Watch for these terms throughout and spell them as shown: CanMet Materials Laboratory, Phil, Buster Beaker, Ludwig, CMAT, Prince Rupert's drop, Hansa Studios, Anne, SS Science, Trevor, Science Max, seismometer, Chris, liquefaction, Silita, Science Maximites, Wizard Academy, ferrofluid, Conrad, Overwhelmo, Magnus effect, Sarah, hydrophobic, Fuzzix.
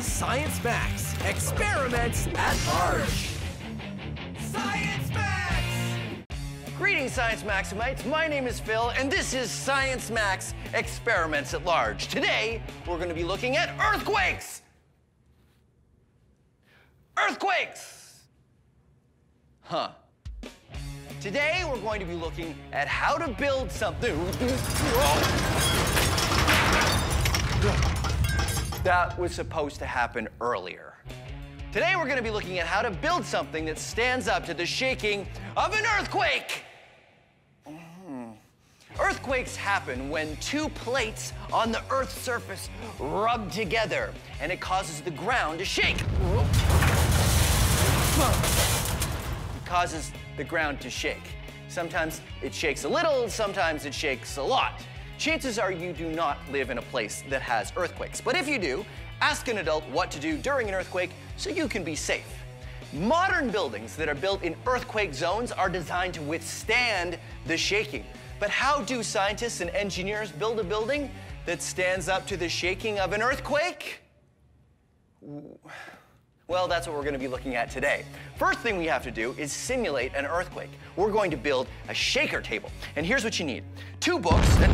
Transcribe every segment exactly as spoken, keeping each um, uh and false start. is Science Max, Experiments at Large. Science Max! Greetings, Science Maximites. My name is Phil, and this is Science Max, Experiments at Large. Today, we're going to be looking at earthquakes. Earthquakes! Huh. Today, we're going to be looking at how to build something. That was supposed to happen earlier. Today, we're going to be looking at how to build something that stands up to the shaking of an earthquake. Mm. Earthquakes happen when two plates on the Earth's surface rub together, and it causes the ground to shake. It causes the ground to shake. Sometimes it shakes a little, sometimes it shakes a lot. Chances are you do not live in a place that has earthquakes. But if you do, ask an adult what to do during an earthquake so you can be safe. Modern buildings that are built in earthquake zones are designed to withstand the shaking. But how do scientists and engineers build a building that stands up to the shaking of an earthquake? Well, that's what we're going to be looking at today. First thing we have to do is simulate an earthquake. We're going to build a shaker table. And here's what you need. Two books and...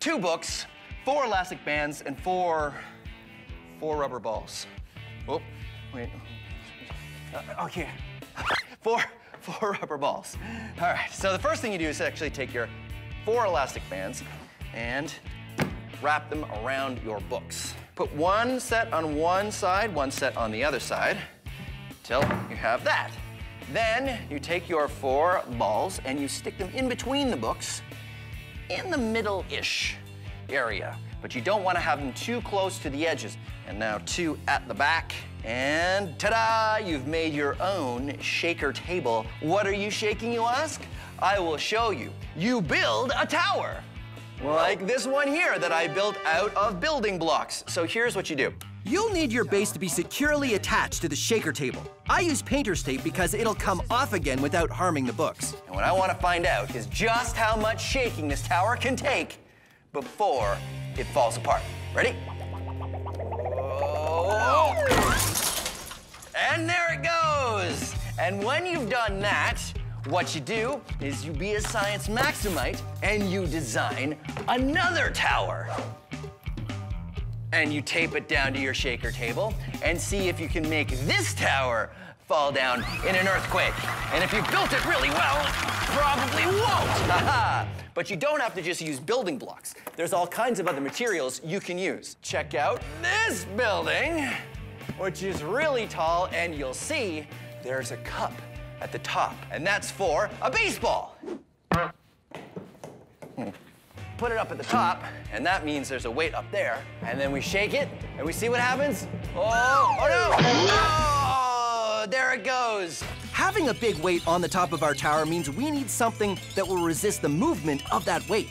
Two books, four elastic bands, and four... four rubber balls. Oh, wait. Uh, okay. Four, four rubber balls. All right, so the first thing you do is actually take your four elastic bands and wrap them around your books. Put one set on one side, one set on the other side, till you have that. Then you take your four balls and you stick them in between the books, in the middle-ish area. But you don't want to have them too close to the edges. And now two at the back, and ta-da! You've made your own shaker table. What are you shaking, you ask? I will show you. You build a tower. Like this one here that I built out of building blocks. So here's what you do. You'll need your base to be securely attached to the shaker table. I use painter's tape because it'll come off again without harming the books. And what I want to find out is just how much shaking this tower can take before it falls apart. Ready? Oh. And there it goes. And when you've done that, what you do is you be a Science Maximite and you design another tower. And you tape it down to your shaker table and see if you can make this tower fall down in an earthquake. And if you built it really well, it probably won't. But you don't have to just use building blocks. There's all kinds of other materials you can use. Check out this building, which is really tall, and you'll see there's a cup at the top, and that's for a baseball. Put it up at the top, and that means there's a weight up there, and then we shake it, and we see what happens. Oh, oh no! Oh, there it goes. Having a big weight on the top of our tower means we need something that will resist the movement of that weight.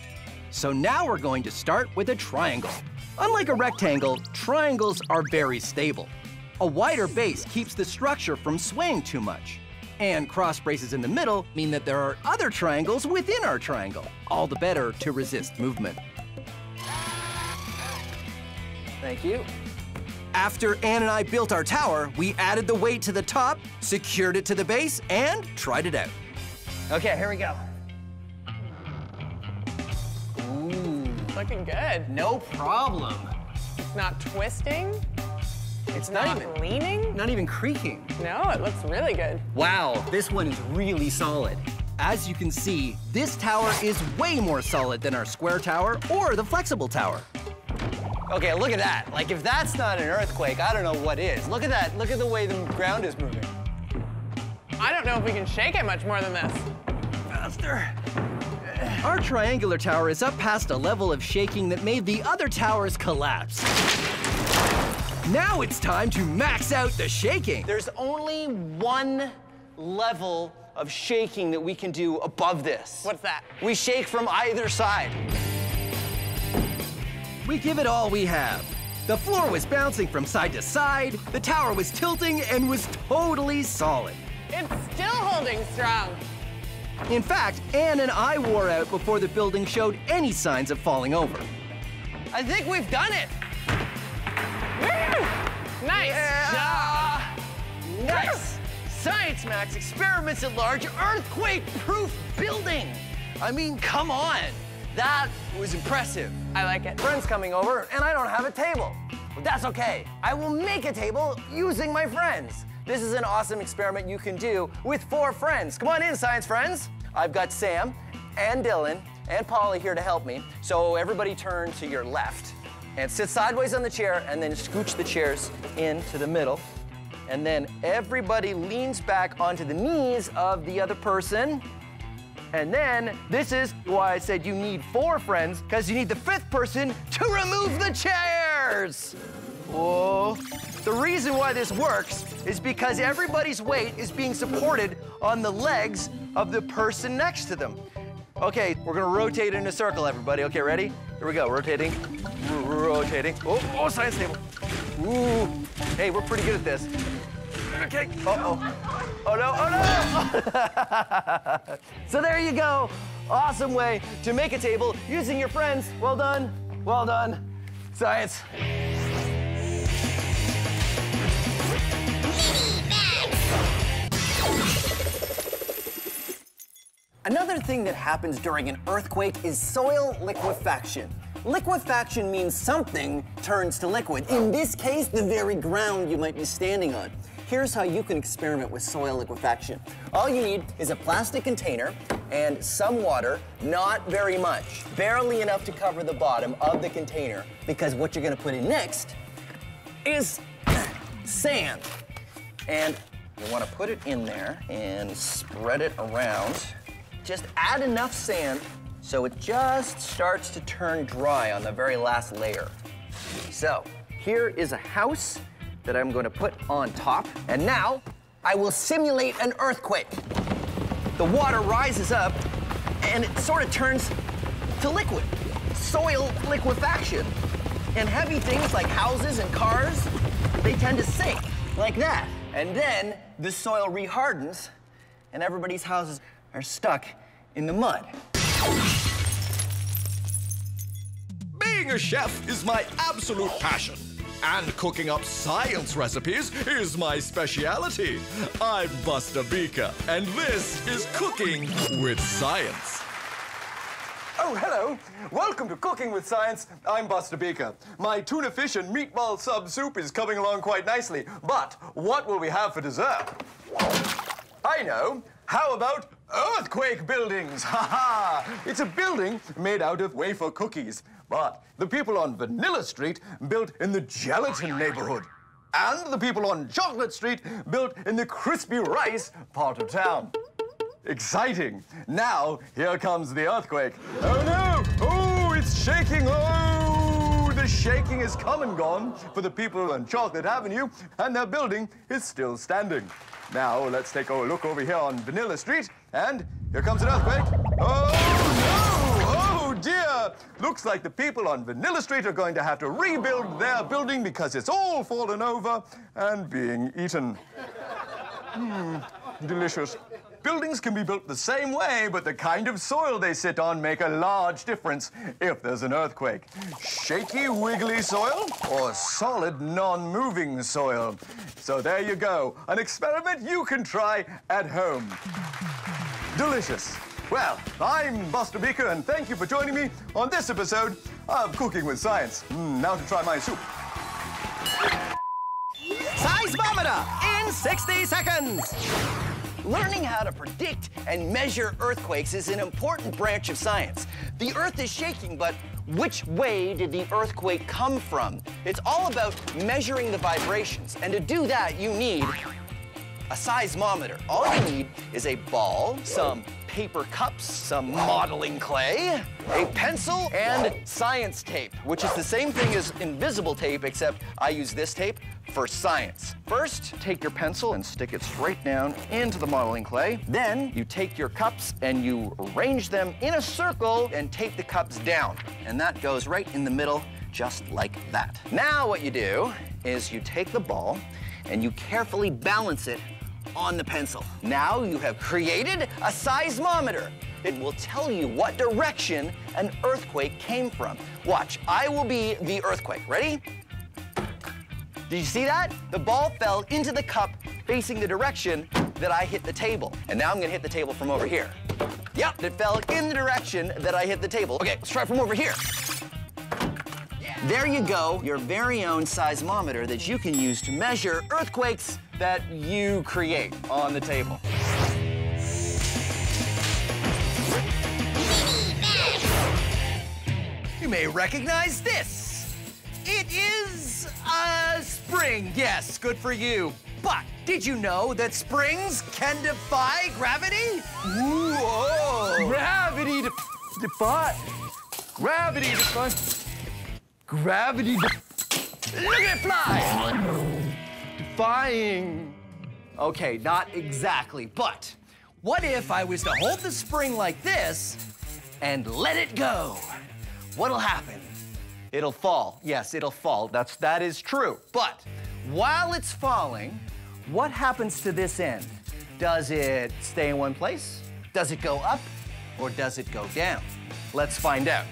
So now we're going to start with a triangle. Unlike a rectangle, triangles are very stable. A wider base keeps the structure from swaying too much. And cross braces in the middle mean that there are other triangles within our triangle, all the better to resist movement. Thank you. After Anne and I built our tower, we added the weight to the top, secured it to the base, and tried it out. Okay, here we go. Ooh. Looking good. No problem. It's not twisting. It's not, not even leaning? Not even creaking. No, it looks really good. Wow, this one is really solid. As you can see, this tower is way more solid than our square tower or the flexible tower. Okay, look at that. Like, if that's not an earthquake, I don't know what is. Look at that. Look at the way the ground is moving. I don't know if we can shake it much more than this. Faster. Our triangular tower is up past a level of shaking that made the other towers collapse. Now it's time to max out the shaking. There's only one level of shaking that we can do above this. What's that? We shake from either side. We give it all we have. The floor was bouncing from side to side, the tower was tilting, and was totally solid. It's still holding strong. In fact, Anne and I wore out before the building showed any signs of falling over. I think we've done it. Woo! Nice. Yeah. Yeah. Nice. Science Max experiments at large, earthquake-proof building. I mean, come on. That was impressive. I like it. Friend's coming over, and I don't have a table. But that's okay. I will make a table using my friends. This is an awesome experiment you can do with four friends. Come on in, science friends. I've got Sam and Dylan and Polly here to help me. So everybody turn to your left and sit sideways on the chair and then scooch the chairs into the middle. And then everybody leans back onto the knees of the other person. And then this is why I said you need four friends, because you need the fifth person to remove the chairs. Whoa. The reason why this works is because everybody's weight is being supported on the legs of the person next to them. Okay, we're gonna rotate in a circle, everybody. Okay, ready? Here we go, rotating, rotating. Oh, oh, science table. Ooh, hey, we're pretty good at this. Okay, uh-oh. Oh no, oh no! So there you go. Awesome way to make a table using your friends. Well done, well done, science. Another thing that happens during an earthquake is soil liquefaction. Liquefaction means something turns to liquid. In this case, the very ground you might be standing on. Here's how you can experiment with soil liquefaction. All you need is a plastic container and some water, not very much, barely enough to cover the bottom of the container, because what you're gonna put in next is sand. And you wanna put it in there and spread it around. Just add enough sand so it just starts to turn dry on the very last layer. So here is a house that I'm going to put on top. And now I will simulate an earthquake. The water rises up and it sort of turns to liquid. Soil liquefaction. And heavy things like houses and cars, they tend to sink like that. And then the soil rehardens and everybody's houses are stuck in the mud. Being a chef is my absolute passion, and cooking up science recipes is my speciality. I'm Buster Beaker, and this is Cooking with Science. Oh, hello. Welcome to Cooking with Science. I'm Buster Beaker. My tuna fish and meatball sub soup is coming along quite nicely, but what will we have for dessert? I know. How about earthquake buildings? Ha ha! It's a building made out of wafer cookies. But the people on Vanilla Street built in the gelatin neighborhood. And the people on Chocolate Street built in the crispy rice part of town. Exciting. Now, here comes the earthquake. Oh no! Oh, it's shaking! Oh! The shaking is come and gone for the people on Chocolate Avenue, and their building is still standing. Now, let's take a look over here on Vanilla Street, and here comes an earthquake. Oh, no! Oh, dear! Looks like the people on Vanilla Street are going to have to rebuild their building because it's all fallen over and being eaten. Hmm, delicious. Buildings can be built the same way, but the kind of soil they sit on make a large difference if there's an earthquake. Shaky, wiggly soil or solid, non-moving soil? So there you go, an experiment you can try at home. Delicious. Well, I'm Buster Beaker, and thank you for joining me on this episode of Cooking with Science. Mm, now to try my soup. Seismometer in sixty seconds. Learning how to predict and measure earthquakes is an important branch of science. The Earth is shaking, but which way did the earthquake come from? It's all about measuring the vibrations, and to do that, you need a seismometer. All you need is a ball, some paper cups, some modeling clay, a pencil, and science tape, which is the same thing as invisible tape, except I use this tape for science. First, take your pencil and stick it straight down into the modeling clay. Then you take your cups and you arrange them in a circle and tape the cups down. And that goes right in the middle, just like that. Now what you do is you take the ball and you carefully balance it on the pencil. Now you have created a seismometer. It will tell you what direction an earthquake came from. Watch, I will be the earthquake. Ready? Did you see that? The ball fell into the cup facing the direction that I hit the table. And now I'm gonna hit the table from over here. Yep, it fell in the direction that I hit the table. Okay, let's try from over here. Yeah. There you go, your very own seismometer that you can use to measure earthquakes that you create on the table. You may recognize this. It is a spring. Yes, good for you. But did you know that springs can defy gravity? Whoa! Gravity de defy. Gravity defy. Gravity de Look at it fly! Defying. Okay, not exactly, but what if I was to hold the spring like this and let it go? What'll happen? It'll fall. Yes, it'll fall. That's, that is true. But while it's falling, what happens to this end? Does it stay in one place? Does it go up? Or does it go down? Let's find out.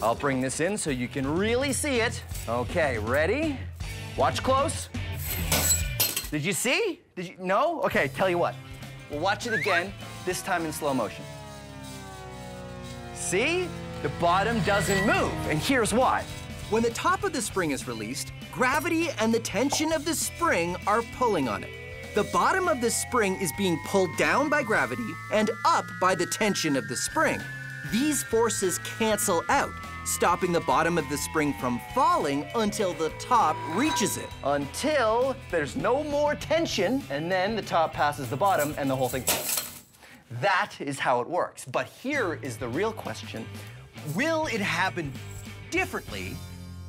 I'll bring this in so you can really see it. Okay, ready? Watch close. Did you see? Did you? No? Okay, tell you what. We'll watch it again, this time in slow motion. See? The bottom doesn't move, and here's why. When the top of the spring is released, gravity and the tension of the spring are pulling on it. The bottom of the spring is being pulled down by gravity and up by the tension of the spring. These forces cancel out, stopping the bottom of the spring from falling until the top reaches it. Until there's no more tension, and then the top passes the bottom and the whole thing. That is how it works. But here is the real question. Will it happen differently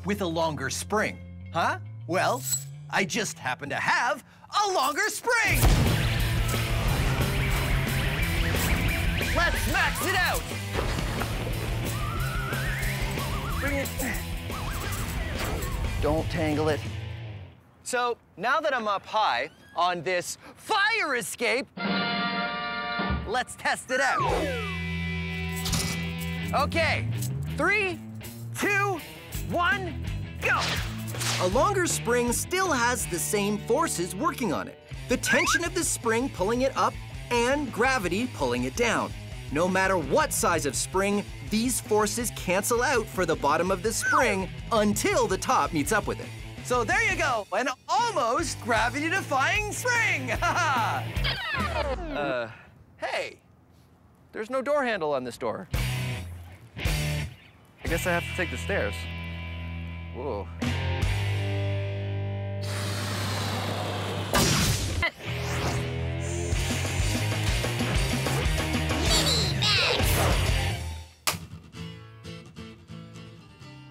with a longer spring? Huh? Well, I just happen to have a longer spring! Let's max it out! Bring it. Don't tangle it. So, now that I'm up high on this fire escape, let's test it out. Okay, three, two, one, go! A longer spring still has the same forces working on it. The tension of the spring pulling it up and gravity pulling it down. No matter what size of spring, these forces cancel out for the bottom of the spring until the top meets up with it. So there you go, an almost gravity-defying spring! uh, Hey, there's no door handle on this door. I guess I have to take the stairs. Whoa.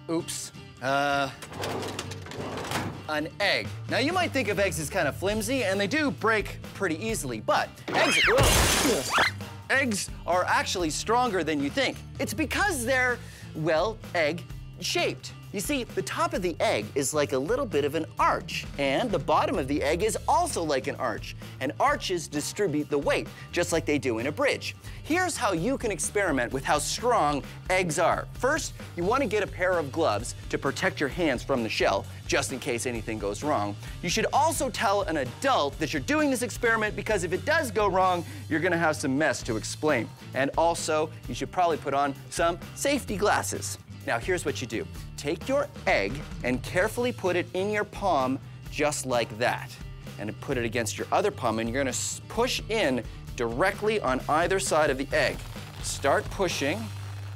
Oops. Uh, an egg. Now you might think of eggs as kind of flimsy, and they do break pretty easily, but eggs, eggs are actually stronger than you think. It's because they're, well, egg-shaped. You see, the top of the egg is like a little bit of an arch, and the bottom of the egg is also like an arch, and arches distribute the weight, just like they do in a bridge. Here's how you can experiment with how strong eggs are. First, you want to get a pair of gloves to protect your hands from the shell, just in case anything goes wrong. You should also tell an adult that you're doing this experiment because if it does go wrong, you're going to have some mess to explain. And also, you should probably put on some safety glasses. Now, here's what you do. Take your egg and carefully put it in your palm just like that. And put it against your other palm, and you're going to push in directly on either side of the egg. Start pushing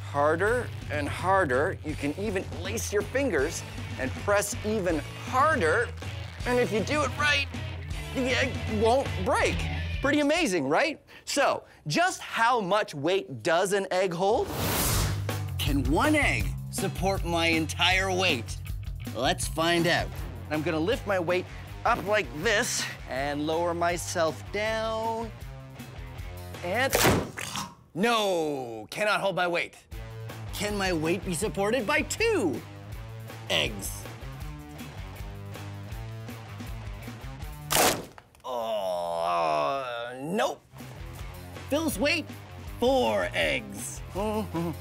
harder and harder. You can even lace your fingers and press even harder. And if you do it right, the egg won't break. Pretty amazing, right? So, just how much weight does an egg hold? Can one egg support my entire weight? Let's find out. I'm gonna lift my weight up like this and lower myself down. And no, cannot hold my weight. Can my weight be supported by two eggs? Oh. Nope. Phil's weight, four eggs. Oh,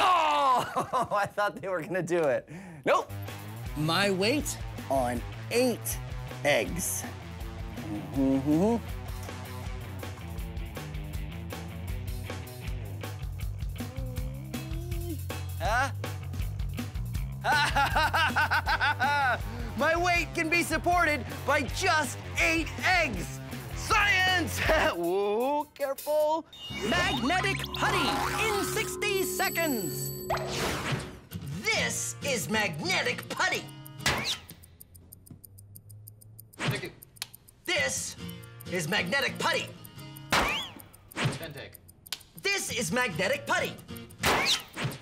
I thought they were gonna do it. Nope. My weight on eight eggs. Mm-hmm. Huh? My weight can be supported by just eight eggs. Science! Whoa, careful. Magnetic putty in sixty seconds. This is magnetic putty. Thank you. This is magnetic putty. Ten take. This is magnetic putty.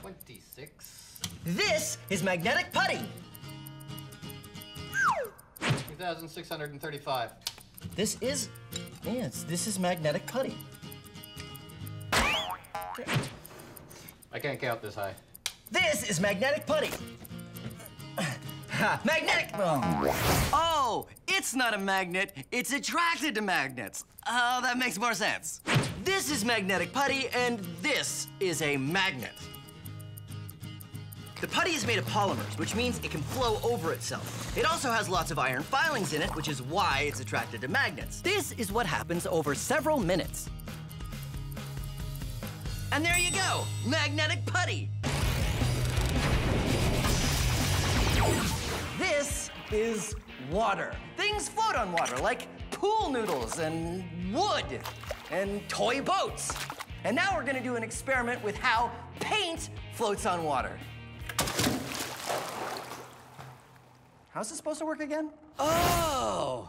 twenty-six. This is magnetic putty. two thousand six hundred thirty-five. This is, yeah, this is magnetic putty. I can't count this high. This is magnetic putty. Ha, magnetic! Oh. Oh, it's not a magnet. It's attracted to magnets. Oh, that makes more sense. This is magnetic putty, and this is a magnet. The putty is made of polymers, which means it can flow over itself. It also has lots of iron filings in it, which is why it's attracted to magnets. This is what happens over several minutes. And there you go, magnetic putty. This is water. Things float on water, like pool noodles and wood and toy boats. And now we're gonna do an experiment with how paint floats on water. How's this supposed to work again? Oh!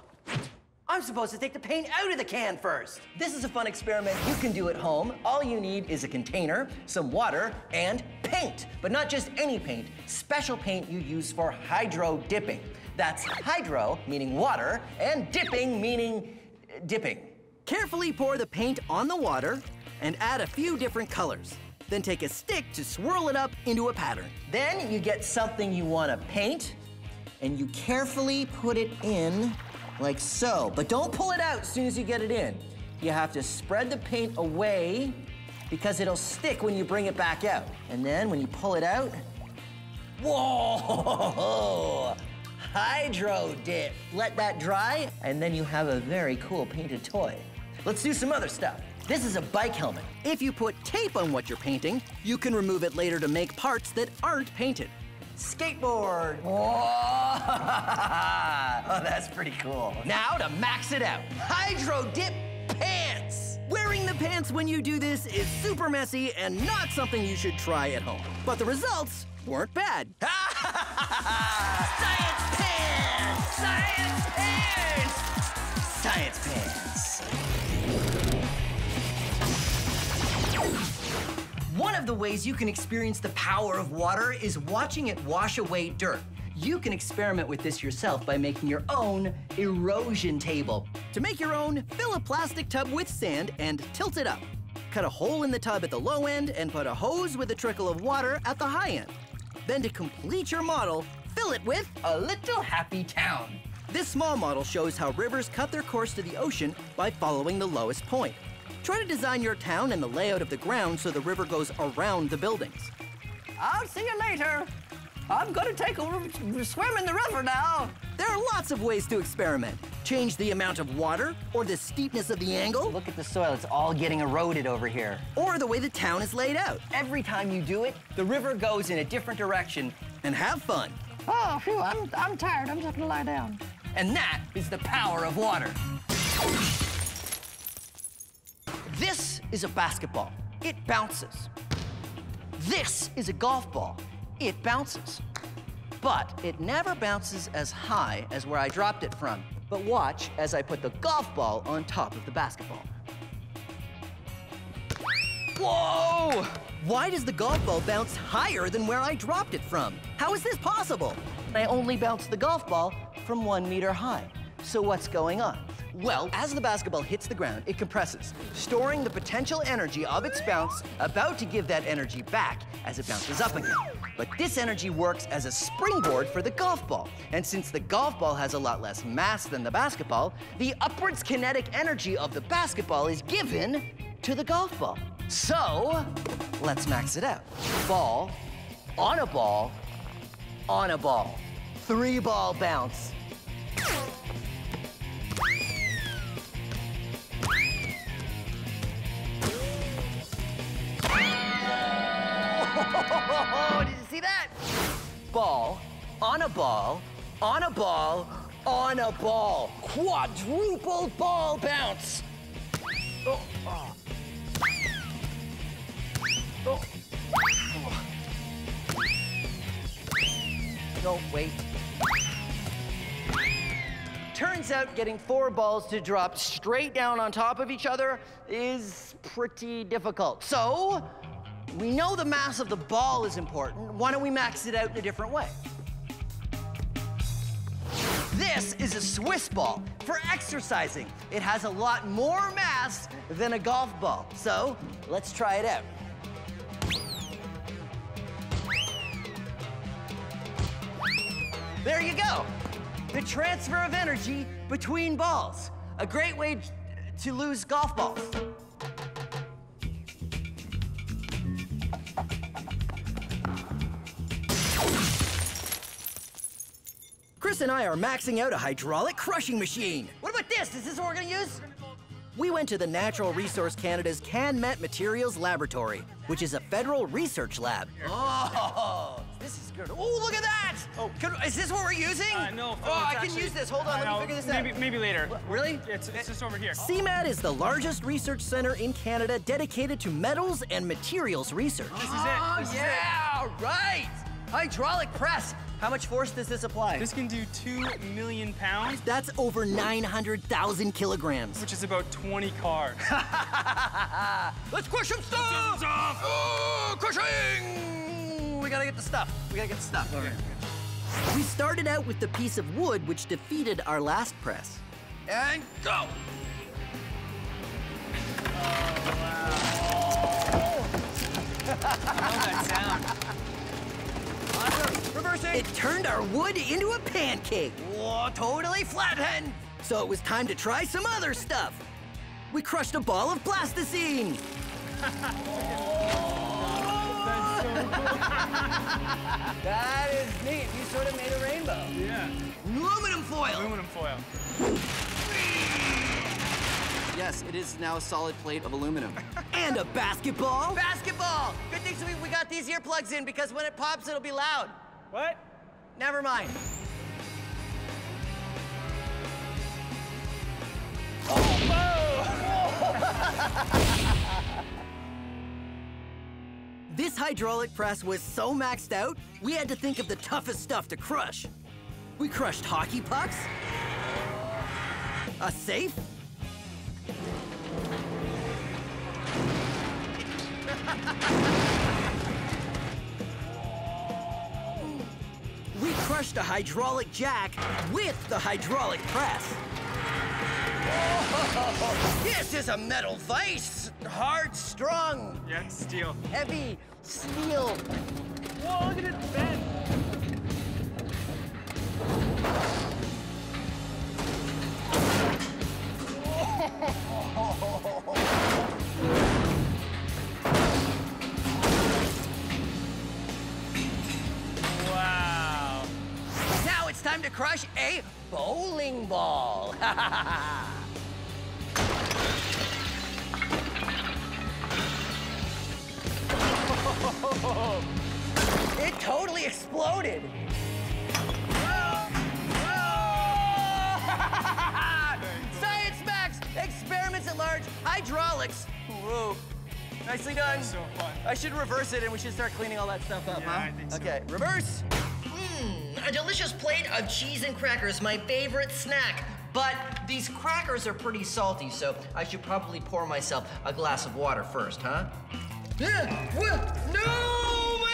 I'm supposed to take the paint out of the can first. This is a fun experiment you can do at home. All you need is a container, some water, and paint. But not just any paint, special paint you use for hydro dipping. That's hydro, meaning water, and dipping, meaning dipping. Carefully pour the paint on the water and add a few different colors. Then take a stick to swirl it up into a pattern. Then you get something you want to paint, and you carefully put it in like so. But don't pull it out as soon as you get it in. You have to spread the paint away because it'll stick when you bring it back out. And then when you pull it out, whoa! Hydro dip. Let that dry, and then you have a very cool painted toy. Let's do some other stuff. This is a bike helmet. If you put tape on what you're painting, you can remove it later to make parts that aren't painted. Skateboard. Oh, that's pretty cool. Now to max it out. Hydro dip pants. Wearing the pants when you do this is super messy and not something you should try at home. But the results weren't bad. Science pants! Science pants! Science pants. One of the ways you can experience the power of water is watching it wash away dirt. You can experiment with this yourself by making your own erosion table. To make your own, fill a plastic tub with sand and tilt it up. Cut a hole in the tub at the low end and put a hose with a trickle of water at the high end. Then to complete your model, fill it with a little happy town. This small model shows how rivers cut their course to the ocean by following the lowest point. Try to design your town and the layout of the ground so the river goes around the buildings. I'll see you later. I'm gonna take a swim in the river now. There are lots of ways to experiment. Change the amount of water or the steepness of the angle. Look at the soil, it's all getting eroded over here. Or the way the town is laid out. Every time you do it, the river goes in a different direction. And have fun. Oh, phew, I'm, I'm tired, I'm just gonna lie down. And that is the power of water. This is a basketball. It bounces. This is a golf ball. It bounces. But it never bounces as high as where I dropped it from. But watch as I put the golf ball on top of the basketball. Whoa! Why does the golf ball bounce higher than where I dropped it from? How is this possible? I only bounced the golf ball from one meter high. So what's going on? Well, as the basketball hits the ground, it compresses, storing the potential energy of its bounce, about to give that energy back as it bounces up again. But this energy works as a springboard for the golf ball. And since the golf ball has a lot less mass than the basketball, the upwards kinetic energy of the basketball is given to the golf ball. So, let's max it out. Ball, on a ball, on a ball. Three ball bounce. Oh, did you see that? Ball, on a ball, on a ball, on a ball. Quadruple ball bounce. Oh, oh. Oh. Oh. No, wait. Turns out getting four balls to drop straight down on top of each other is pretty difficult. So, we know the mass of the ball is important. Why don't we max it out in a different way? This is a Swiss ball for exercising. It has a lot more mass than a golf ball. So, let's try it out. There you go. The transfer of energy between balls. A great way to lose golf balls. Chris and I are maxing out a hydraulic crushing machine. What about this? Is this what we're gonna use? We went to the Natural Resource Canada's CanMet Materials Laboratory, which is a federal research lab. Oh, this is good. Oh, look at that! Oh, could, is this what we're using? Uh, no, Phil, oh, I can actually use this. Hold on, uh, let me no, figure this maybe, out. Maybe later. Really? It's, it's just over here. C MAT is the largest research center in Canada dedicated to metals and materials research. This is it. This oh, yeah, is it. Right! Hydraulic press. How much force does this apply? This can do two million pounds. That's over nine hundred thousand kilograms. Which is about twenty cars. Let's crush some stuff! Oh, crushing! We gotta get the stuff. We gotta get the stuff. Okay. We started out with the piece of wood which defeated our last press. And go! Oh, wow. I love that sound. Reversing. It turned our wood into a pancake. Whoa, totally flattened. So it was time to try some other stuff. We crushed a ball of plasticine. Oh, that is neat. You sort of made a rainbow. Yeah. Aluminum foil. Aluminum foil. Yes, it is now a solid plate of aluminum. And a basketball. Basketball. Good thing so we, we got these earplugs in because when it pops, it'll be loud. What? Never mind. Oh! Whoa. This hydraulic press was so maxed out, we had to think of the toughest stuff to crush. We crushed hockey pucks, a safe, we crushed a hydraulic jack with the hydraulic press. Whoa. This is a metal vise, hard, strong. Yeah, steel. Heavy steel. Whoa, look at it bend. Wow. Now it's time to crush a bowling ball. It totally exploded. Experiments at large, hydraulics. Whoa. Nicely done. So fun. I should reverse it and we should start cleaning all that stuff up, yeah, huh? I think so. Okay, reverse. Mmm, a delicious plate of cheese and crackers, my favorite snack. But these crackers are pretty salty, so I should probably pour myself a glass of water first, huh? No, my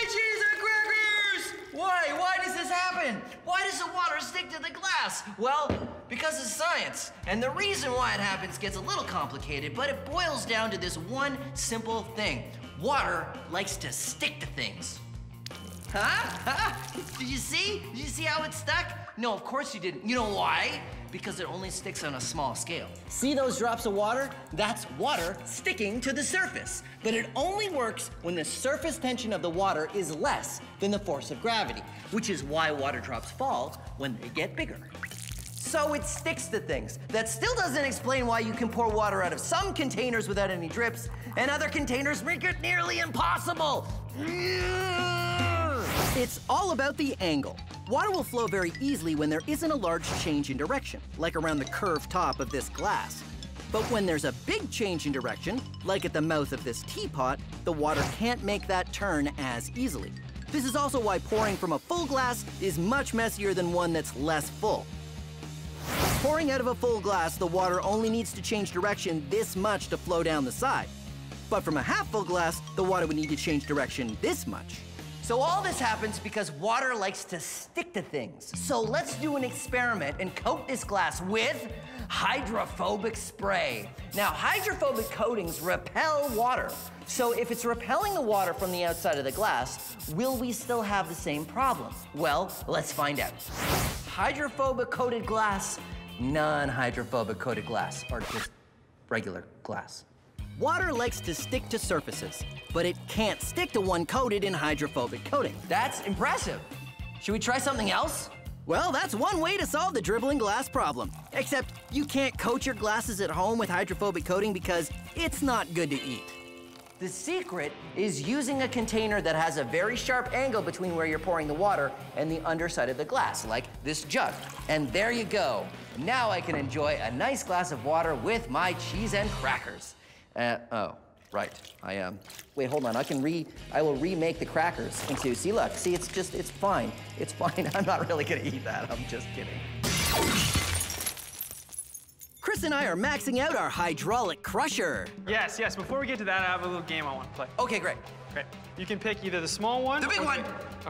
cheese and crackers! Why? Why does this happen? determine why does the water stick to the glass? Well, because it's science. And the reason why it happens gets a little complicated, but it boils down to this one simple thing. Water likes to stick to things. Huh? Huh? Did you see? Did you see how it stuck? No, of course you didn't. You know why? Because it only sticks on a small scale. See those drops of water? That's water sticking to the surface. But it only works when the surface tension of the water is less than the force of gravity, which is why water drops fall when they get bigger. So it sticks to things. That still doesn't explain why you can pour water out of some containers without any drips, and other containers make it nearly impossible. It's all about the angle. Water will flow very easily when there isn't a large change in direction, like around the curved top of this glass. But when there's a big change in direction, like at the mouth of this teapot, the water can't make that turn as easily. This is also why pouring from a full glass is much messier than one that's less full. Pouring out of a full glass, the water only needs to change direction this much to flow down the side. But from a half-full glass, the water would need to change direction this much. So all this happens because water likes to stick to things. So let's do an experiment and coat this glass with hydrophobic spray. Now, hydrophobic coatings repel water. So if it's repelling the water from the outside of the glass, will we still have the same problem? Well, let's find out. Hydrophobic coated glass, non-hydrophobic coated glass, or just regular glass. Water likes to stick to surfaces, but it can't stick to one coated in hydrophobic coating. That's impressive. Should we try something else? Well, that's one way to solve the dribbling glass problem. Except you can't coat your glasses at home with hydrophobic coating because it's not good to eat. The secret is using a container that has a very sharp angle between where you're pouring the water and the underside of the glass, like this jug. And there you go. Now I can enjoy a nice glass of water with my cheese and crackers. Uh, oh, right, I, um, wait, hold on, I can re, I will remake the crackers into, see, look, see, it's just, it's fine, it's fine, I'm not really gonna eat that, I'm just kidding. Chris and I are maxing out our hydraulic crusher. Yes, yes, before we get to that, I have a little game I want to play. Okay, great. Great. You can pick either the small one. The big one!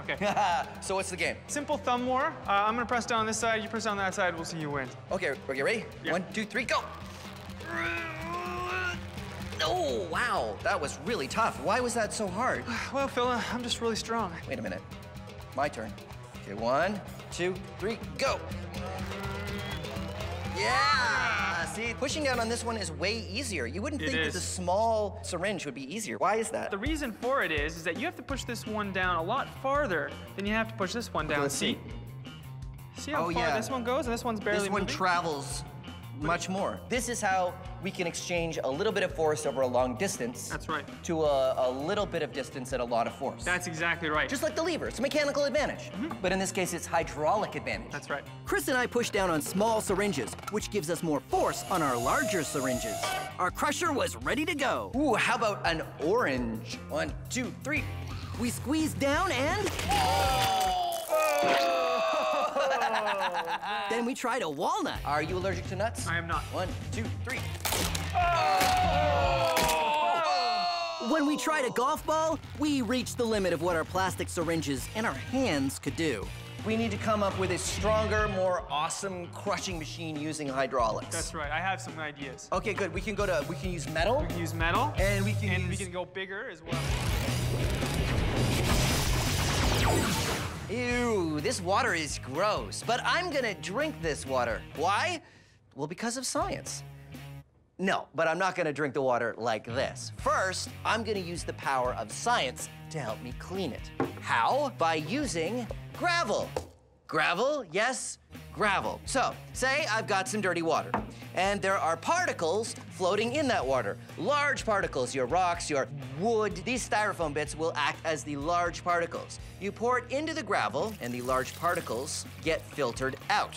The... Okay. So what's the game? Simple thumb war. Uh, I'm gonna press down on this side, you press down that side, we'll see who wins. Okay, okay, ready? Yeah. One, two, three, go! Oh, wow, that was really tough. Why was that so hard? Well, Phil, I'm just really strong. Wait a minute. My turn. Okay, one, two, three, go. Yeah! See, pushing down on this one is way easier. You wouldn't think that the small syringe would be easier. Why is that? The reason for it is, is that you have to push this one down a lot farther than you have to push this one down. Okay, let's see. See how oh, far yeah. this one goes? And this one's barely This one moving? travels much more. This is how we can exchange a little bit of force over a long distance. That's right. To a, a little bit of distance and a lot of force. That's exactly right. Just like the lever, it's a mechanical advantage. Mm-hmm. But in this case, it's hydraulic advantage. That's right. Chris and I push down on small syringes, which gives us more force on our larger syringes. Our crusher was ready to go. Ooh, how about an orange? One, two, three. We squeeze down and... Oh! Oh! Then we tried a walnut. Are you allergic to nuts? I am not. One, two, three. Oh! Oh! When we tried a golf ball, we reached the limit of what our plastic syringes and our hands could do. We need to come up with a stronger, more awesome crushing machine using hydraulics. That's right. I have some ideas. Okay, good. We can go to. We can use metal. We can use metal. And we can. And use... we can go bigger as well. Ew, this water is gross, but I'm gonna drink this water. Why? Well, because of science. No, but I'm not gonna drink the water like this. First, I'm gonna use the power of science to help me clean it. How? By using gravel. Gravel, yes, gravel. So, say I've got some dirty water, and there are particles floating in that water. Large particles, your rocks, your wood, these styrofoam bits will act as the large particles. You pour it into the gravel, and the large particles get filtered out.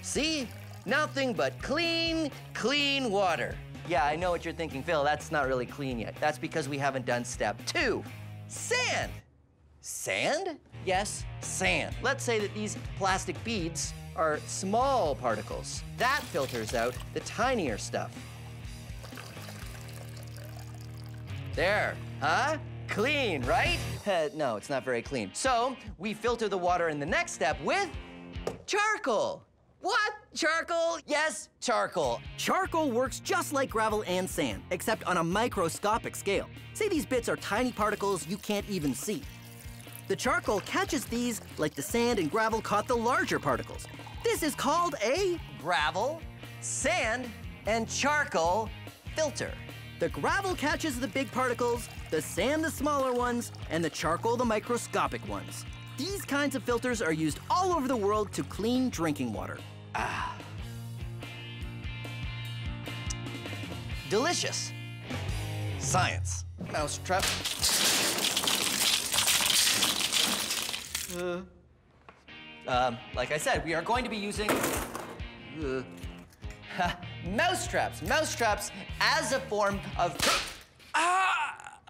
See? Nothing but clean, clean water. Yeah, I know what you're thinking, Phil, that's not really clean yet. That's because we haven't done step two, sand. Sand? Yes, sand. Let's say that these plastic beads are small particles. That filters out the tinier stuff. There, huh? clean, right? Uh, no, it's not very clean. So we filter the water in the next step with charcoal. What? Charcoal? Yes, charcoal. Charcoal works just like gravel and sand, except on a microscopic scale. Say these bits are tiny particles you can't even see. The charcoal catches these like the sand and gravel caught the larger particles. This is called a gravel, sand, and charcoal filter. The gravel catches the big particles, the sand the smaller ones, and the charcoal the microscopic ones. These kinds of filters are used all over the world to clean drinking water. Ah. Delicious. Science. Mousetrap. Uh. Um, like I said, we are going to be using uh, mousetraps, mousetraps as a form of ah,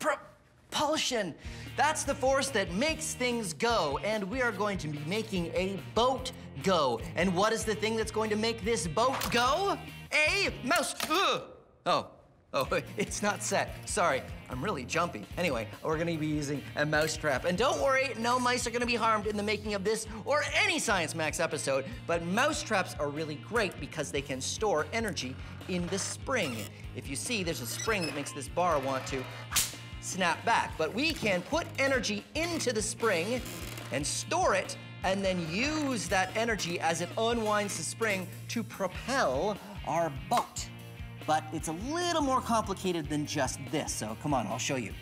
propulsion. That's the force that makes things go, and we are going to be making a boat go. And what is the thing that's going to make this boat go? A mouse. Ugh. Oh, oh, it's not set. Sorry, I'm really jumpy. Anyway, we're gonna be using a mousetrap. And don't worry, no mice are gonna be harmed in the making of this or any Science Max episode, but mousetraps are really great because they can store energy in the spring. If you see, there's a spring that makes this bar want to snap back, but we can put energy into the spring and store it and then use that energy as it unwinds the spring to propel our boat. But it's a little more complicated than just this, so come on, I'll show you.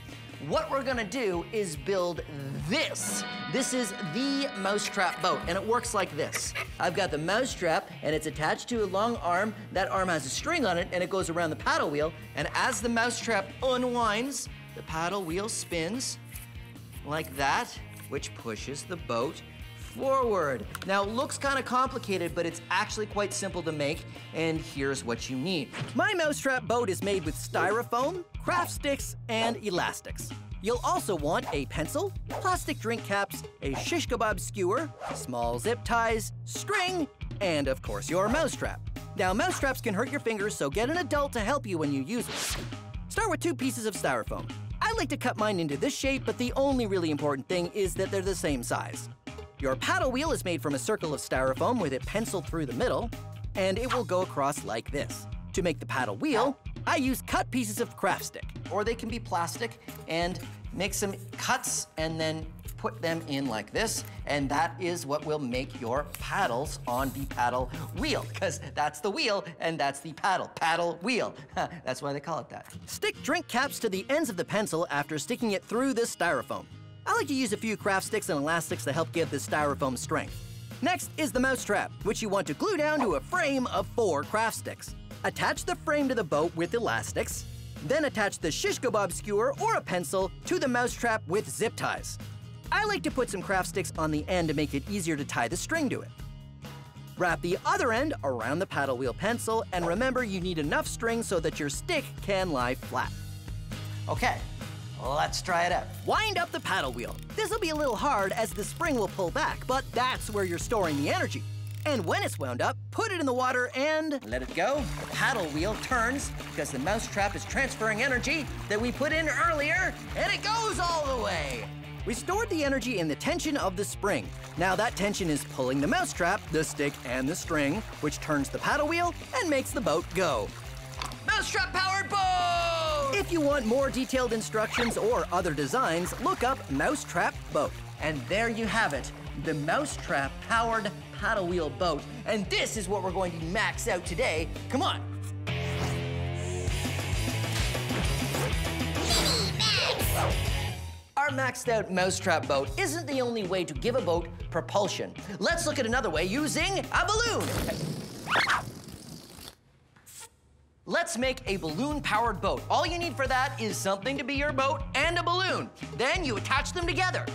What we're gonna do is build this. This is the mousetrap boat, and it works like this. I've got the mousetrap, and it's attached to a long arm. That arm has a string on it, and it goes around the paddle wheel, and as the mousetrap unwinds, the paddle wheel spins like that, which pushes the boat forward. Now, it looks kind of complicated, but it's actually quite simple to make, and here's what you need. My mousetrap boat is made with styrofoam, craft sticks, and elastics. You'll also want a pencil, plastic drink caps, a shish kebab skewer, small zip ties, string, and of course, your mousetrap. Now, mousetraps can hurt your fingers, so get an adult to help you when you use it. Start with two pieces of styrofoam. I like to cut mine into this shape, but the only really important thing is that they're the same size. Your paddle wheel is made from a circle of styrofoam with it penciled through the middle, and it will go across like this. To make the paddle wheel, I use cut pieces of craft stick, or they can be plastic, and make some cuts and then put them in like this, and that is what will make your paddles on the paddle wheel, because that's the wheel and that's the paddle. Paddle wheel. That's why they call it that. Stick drink caps to the ends of the pencil after sticking it through this styrofoam. I like to use a few craft sticks and elastics to help give this styrofoam strength. Next is the mousetrap, which you want to glue down to a frame of four craft sticks. Attach the frame to the boat with elastics, then attach the shish kebab skewer or a pencil to the mousetrap with zip ties. I like to put some craft sticks on the end to make it easier to tie the string to it. Wrap the other end around the paddle wheel pencil, and remember you need enough string so that your stick can lie flat. Okay, let's try it out. Wind up the paddle wheel. This'll be a little hard as the spring will pull back, but that's where you're storing the energy. And when it's wound up, put it in the water and let it go. The paddle wheel turns because the mousetrap is transferring energy that we put in earlier, and it goes all the way. We stored the energy in the tension of the spring. Now that tension is pulling the mousetrap, the stick, and the string, which turns the paddle wheel and makes the boat go. Mousetrap-powered boat! If you want more detailed instructions or other designs, look up mousetrap boat. And there you have it, the mousetrap-powered paddle wheel boat. And this is what we're going to max out today. Come on. Max! Our maxed out mousetrap boat isn't the only way to give a boat propulsion. Let's look at another way using a balloon. Let's make a balloon-powered boat. All you need for that is something to be your boat and a balloon. Then you attach them together.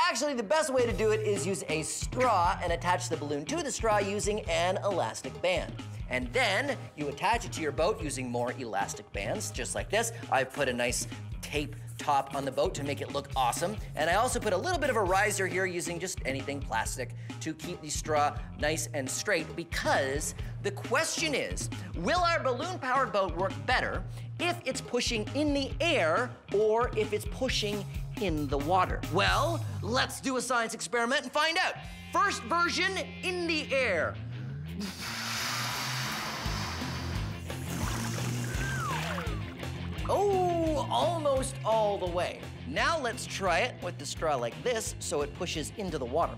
Actually, the best way to do it is use a straw and attach the balloon to the straw using an elastic band. And then you attach it to your boat using more elastic bands, just like this. I've put a nice tape top on the boat to make it look awesome. And I also put a little bit of a riser here using just anything plastic to keep the straw nice and straight, because the question is, will our balloon-powered boat work better if it's pushing in the air or if it's pushing in the water? Well, let's do a science experiment and find out. First version, in the air. Oh, almost all the way. Now let's try it with the straw like this so it pushes into the water.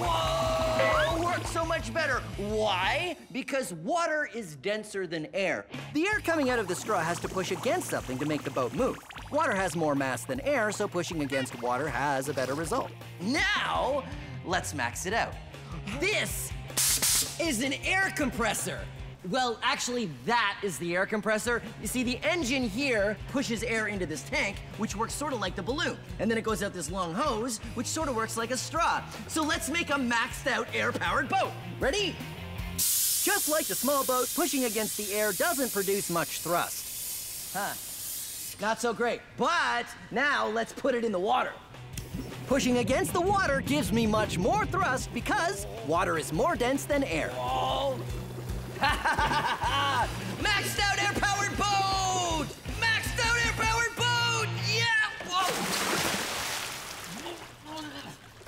Whoa, works so much better. Why? Because water is denser than air. The air coming out of the straw has to push against something to make the boat move. Water has more mass than air, so pushing against water has a better result. Now, let's max it out. This is an air compressor. Well, actually, that is the air compressor. You see, the engine here pushes air into this tank, which works sort of like the balloon. And then it goes out this long hose, which sort of works like a straw. So let's make a maxed out air-powered boat. Ready? Just like the small boat, pushing against the air doesn't produce much thrust. Huh, not so great. But now let's put it in the water. Pushing against the water gives me much more thrust because water is more dense than air. Whoa. Maxed out air-powered boat! Maxed out air-powered boat! Yeah!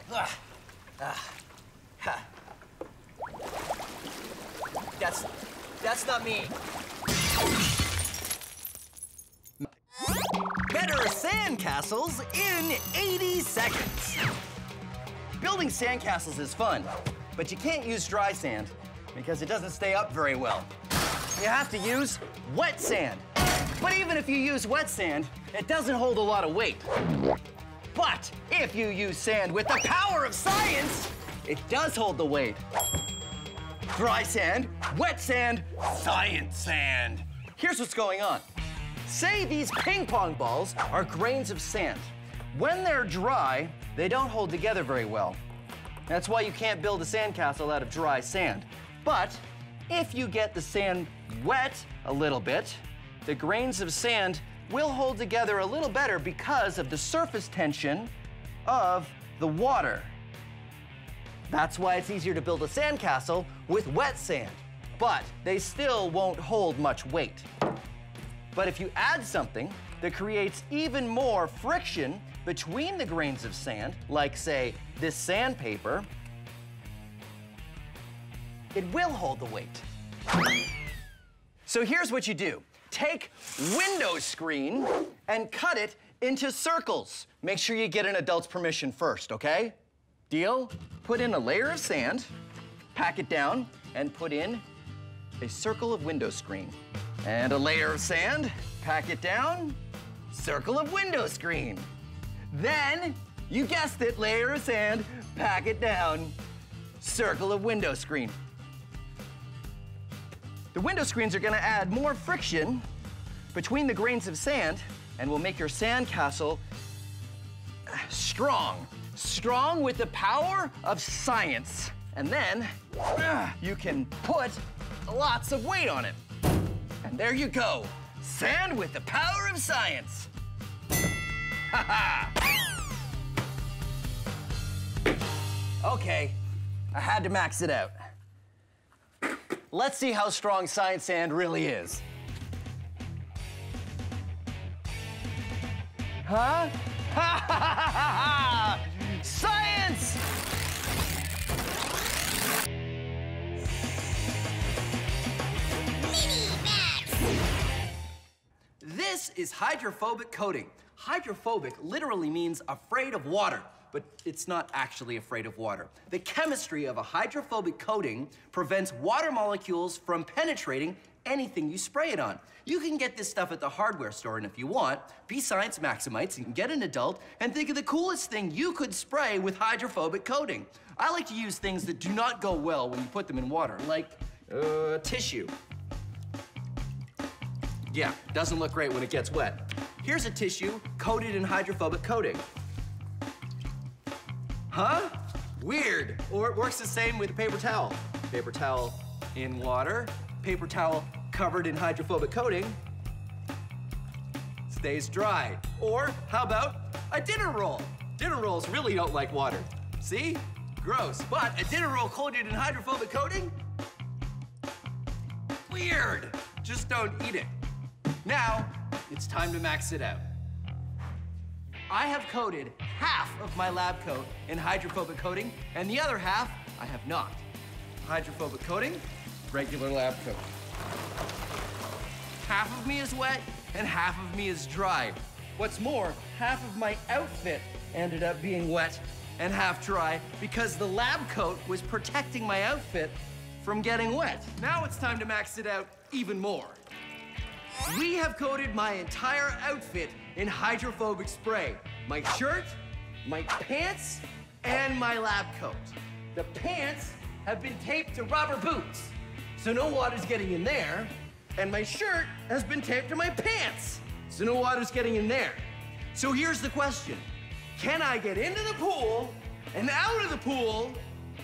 Whoa! Ah. Ah. Ha. That's, that's not me. Better sandcastles in eighty seconds. Building sandcastles is fun, but you can't use dry sand because it doesn't stay up very well. You have to use wet sand. But even if you use wet sand, it doesn't hold a lot of weight. But if you use sand with the power of science, it does hold the weight. Dry sand, wet sand, science sand. Here's what's going on. Say these ping pong balls are grains of sand. When they're dry, they don't hold together very well. That's why you can't build a sandcastle out of dry sand. But if you get the sand wet a little bit, the grains of sand will hold together a little better because of the surface tension of the water. That's why it's easier to build a sandcastle with wet sand, but they still won't hold much weight. But if you add something that creates even more friction between the grains of sand, like, say, this sandpaper, it will hold the weight. So here's what you do. Take window screen and cut it into circles. Make sure you get an adult's permission first, OK? Deal? Put in a layer of sand, pack it down, and put in a circle of window screen. And a layer of sand, pack it down, circle of window screen. Then, you guessed it, layer of sand, pack it down, circle of window screen. The window screens are gonna add more friction between the grains of sand and will make your sandcastle strong. Strong with the power of science. And then uh, you can put lots of weight on it. And there you go. Sand with the power of science. Ha ha! Okay, I had to max it out. Let's see how strong science sand really is. Huh? Ha ha ha ha ha! Science! This is hydrophobic coating. Hydrophobic literally means afraid of water, but it's not actually afraid of water. The chemistry of a hydrophobic coating prevents water molecules from penetrating anything you spray it on. You can get this stuff at the hardware store, and if you want, be Science Maximites, you can get an adult, and think of the coolest thing you could spray with hydrophobic coating. I like to use things that do not go well when you put them in water, like uh, tissue. Yeah, doesn't look great when it gets wet. Here's a tissue coated in hydrophobic coating. Huh? Weird. Or it works the same with a paper towel. Paper towel in water, paper towel covered in hydrophobic coating stays dry. Or how about a dinner roll? Dinner rolls really don't like water. See? Gross. But a dinner roll coated in hydrophobic coating? Weird. Just don't eat it. Now, it's time to max it out. I have coated half of my lab coat in hydrophobic coating, and the other half I have not. Hydrophobic coating, regular lab coat. Half of me is wet, and half of me is dry. What's more, half of my outfit ended up being wet and half dry because the lab coat was protecting my outfit from getting wet. Now it's time to max it out even more. We have coated my entire outfit in hydrophobic spray. My shirt, my pants, and my lab coat. The pants have been taped to rubber boots, so no water's getting in there. And my shirt has been taped to my pants, so no water's getting in there. So here's the question. Can I get into the pool and out of the pool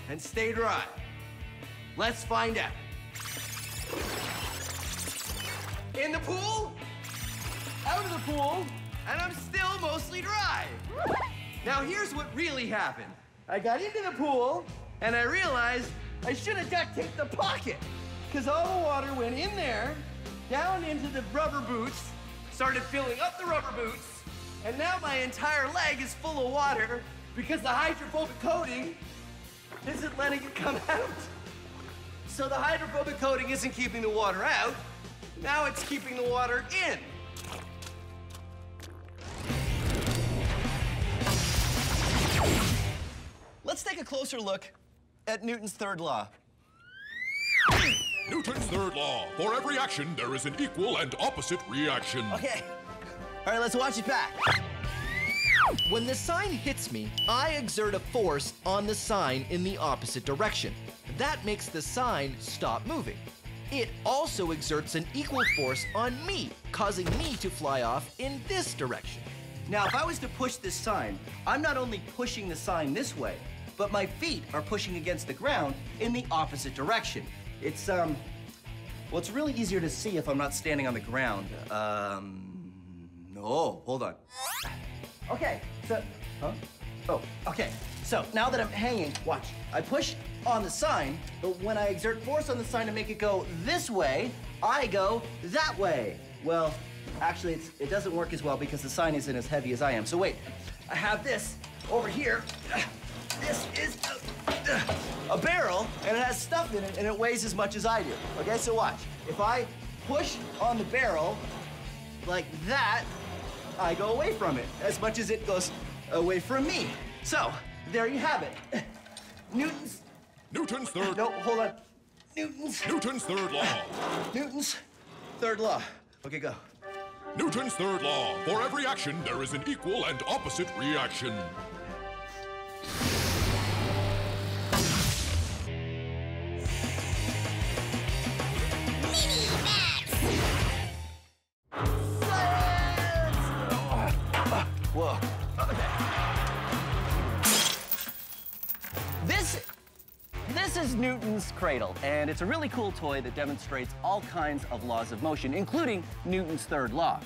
and stay dry? Let's find out. In the pool, out of the pool, and I'm still mostly dry. Now here's what really happened. I got into the pool, and I realized I should have duct taped the pocket, because all the water went in there, down into the rubber boots, started filling up the rubber boots, and now my entire leg is full of water because the hydrophobic coating isn't letting it come out. So the hydrophobic coating isn't keeping the water out. Now it's keeping the water in. Let's take a closer look at Newton's third law. Newton's third law. For every action, there is an equal and opposite reaction. Okay. All right, let's watch it back. When the sign hits me, I exert a force on the sign in the opposite direction. That makes the sign stop moving. It also exerts an equal force on me, causing me to fly off in this direction. Now, if I was to push this sign, I'm not only pushing the sign this way, but my feet are pushing against the ground in the opposite direction. It's, um, well, it's really easier to see if I'm not standing on the ground. Um, no, hold on. Okay, so, huh? Oh, okay. So now that I'm hanging, watch. I push on the sign, but when I exert force on the sign to make it go this way, I go that way. Well, actually, it's, it doesn't work as well because the sign isn't as heavy as I am. So wait, I have this over here. This is a, a barrel, and it has stuff in it, and it weighs as much as I do. Okay, so watch. If I push on the barrel like that, I go away from it as much as it goes away from me. So, there you have it. Newton's... Newton's third... No, hold on. Newton's... Newton's third law. Newton's third law. Okay, go. Newton's third law. For every action, there is an equal and opposite reaction. Mini-bats! Science! Oh, uh, whoa. This is Newton's cradle, and it's a really cool toy that demonstrates all kinds of laws of motion, including Newton's third law.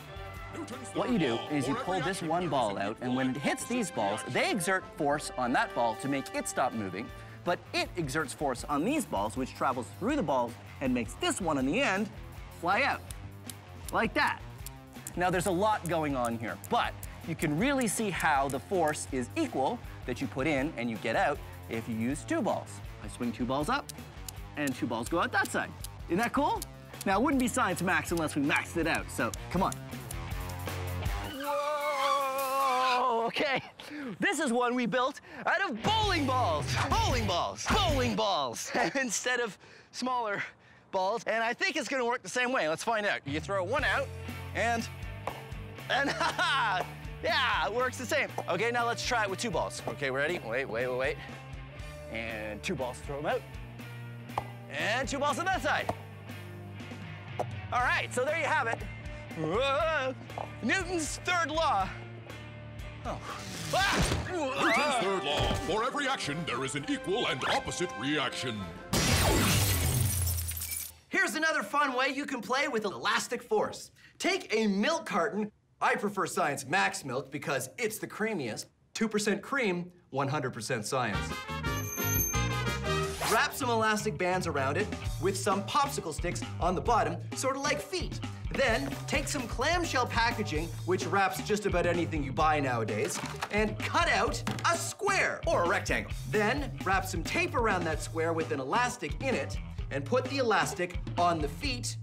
Newton's third what you do is you pull this one ball out, and when it hits these balls, they exert force on that ball to make it stop moving, but it exerts force on these balls, which travels through the balls and makes this one on the end fly out, like that. Now, there's a lot going on here, but you can really see how the force is equal that you put in and you get out if you use two balls. I swing two balls up, and two balls go out that side. Isn't that cool? Now, it wouldn't be Science Max unless we maxed it out, so come on. Whoa, okay. This is one we built out of bowling balls. Bowling balls, bowling balls, instead of smaller balls. And I think it's gonna work the same way. Let's find out. You throw one out, and, and ha-ha! Yeah, it works the same. Okay, now let's try it with two balls. Okay, ready? Wait, wait, wait, wait. And two balls, throw them out. And two balls on that side. All right, so there you have it. Whoa. Newton's third law. Oh. Ah! Newton's third law. For every action, there is an equal and opposite reaction. Here's another fun way you can play with elastic force. Take a milk carton. I prefer Science Max Milk because it's the creamiest. two percent cream, one hundred percent science. Wrap some elastic bands around it with some popsicle sticks on the bottom, sort of like feet. Then take some clamshell packaging, which wraps just about anything you buy nowadays, and cut out a square or a rectangle. Then wrap some tape around that square with an elastic in it and put the elastic on the feet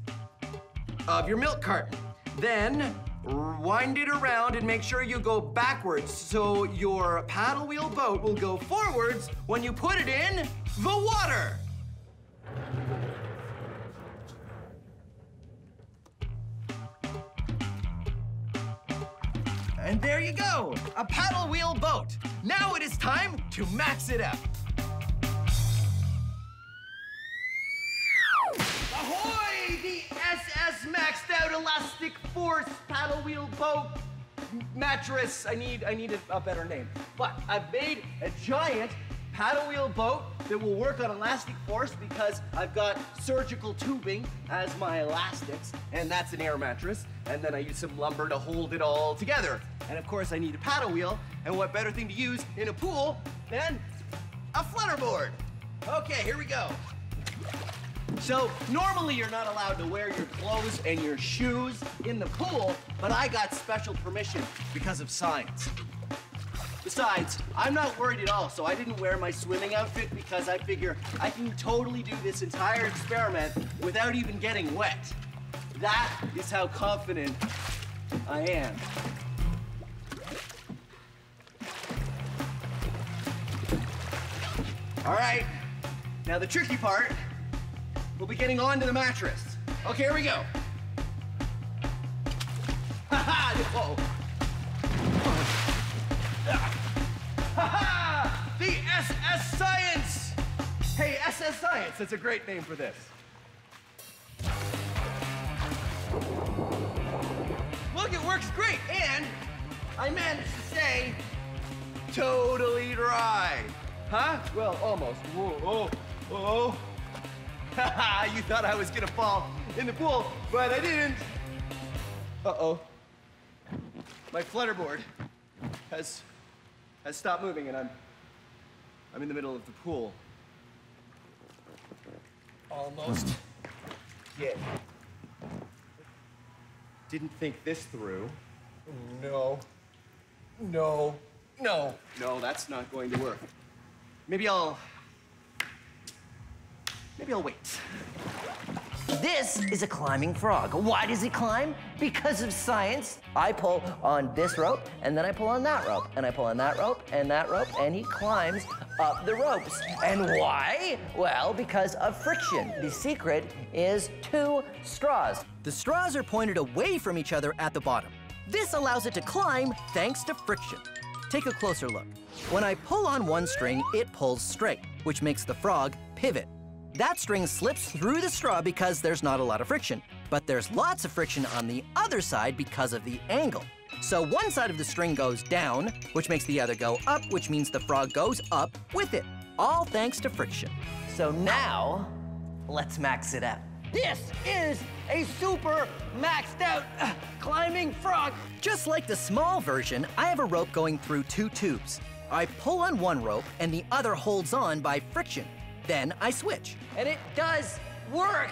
of your milk carton. Then wind it around and make sure you go backwards so your paddle wheel boat will go forwards when you put it in the water. And there you go, a paddle wheel boat. Now it is time to max it up. Ahoy, the S S maxed out elastic force paddle wheel boat mattress. I need, I need a, a better name. But I've made a giant paddle wheel boat that will work on elastic force because I've got surgical tubing as my elastics, and that's an air mattress. And then I use some lumber to hold it all together. And of course I need a paddle wheel, and what better thing to use in a pool than a flutterboard. Okay, here we go. So normally you're not allowed to wear your clothes and your shoes in the pool, but I got special permission because of science. Besides, I'm not worried at all, so I didn't wear my swimming outfit because I figure I can totally do this entire experiment without even getting wet. That is how confident I am. All right, now the tricky part, we'll be getting onto the mattress. Okay, here we go. Ha-ha! Whoa. Ha-ha! The S S Science! Hey, S S Science, that's a great name for this. Look, it works great, and I managed to stay totally dry. Huh? Well, almost. Whoa, oh, oh. Ha-ha, you thought I was gonna fall in the pool, but I didn't. Uh-oh. My flutterboard has... has stopped moving, and I'm, I'm in the middle of the pool. Almost. Yeah. Didn't think this through. No. No. No. No, that's not going to work. Maybe I'll... Maybe I'll wait. This is a climbing frog. Why does he climb? Because of science. I pull on this rope, and then I pull on that rope, and I pull on that rope, and that rope, and he climbs up the ropes. And why? Well, because of friction. The secret is two straws. The straws are pointed away from each other at the bottom. This allows it to climb thanks to friction. Take a closer look. When I pull on one string, it pulls straight, which makes the frog pivot. That string slips through the straw because there's not a lot of friction. But there's lots of friction on the other side because of the angle. So one side of the string goes down, which makes the other go up, which means the frog goes up with it. All thanks to friction. So now, let's max it out. This is a super maxed out uh, climbing frog. Just like the small version, I have a rope going through two tubes. I pull on one rope and the other holds on by friction. Then I switch. And it does work.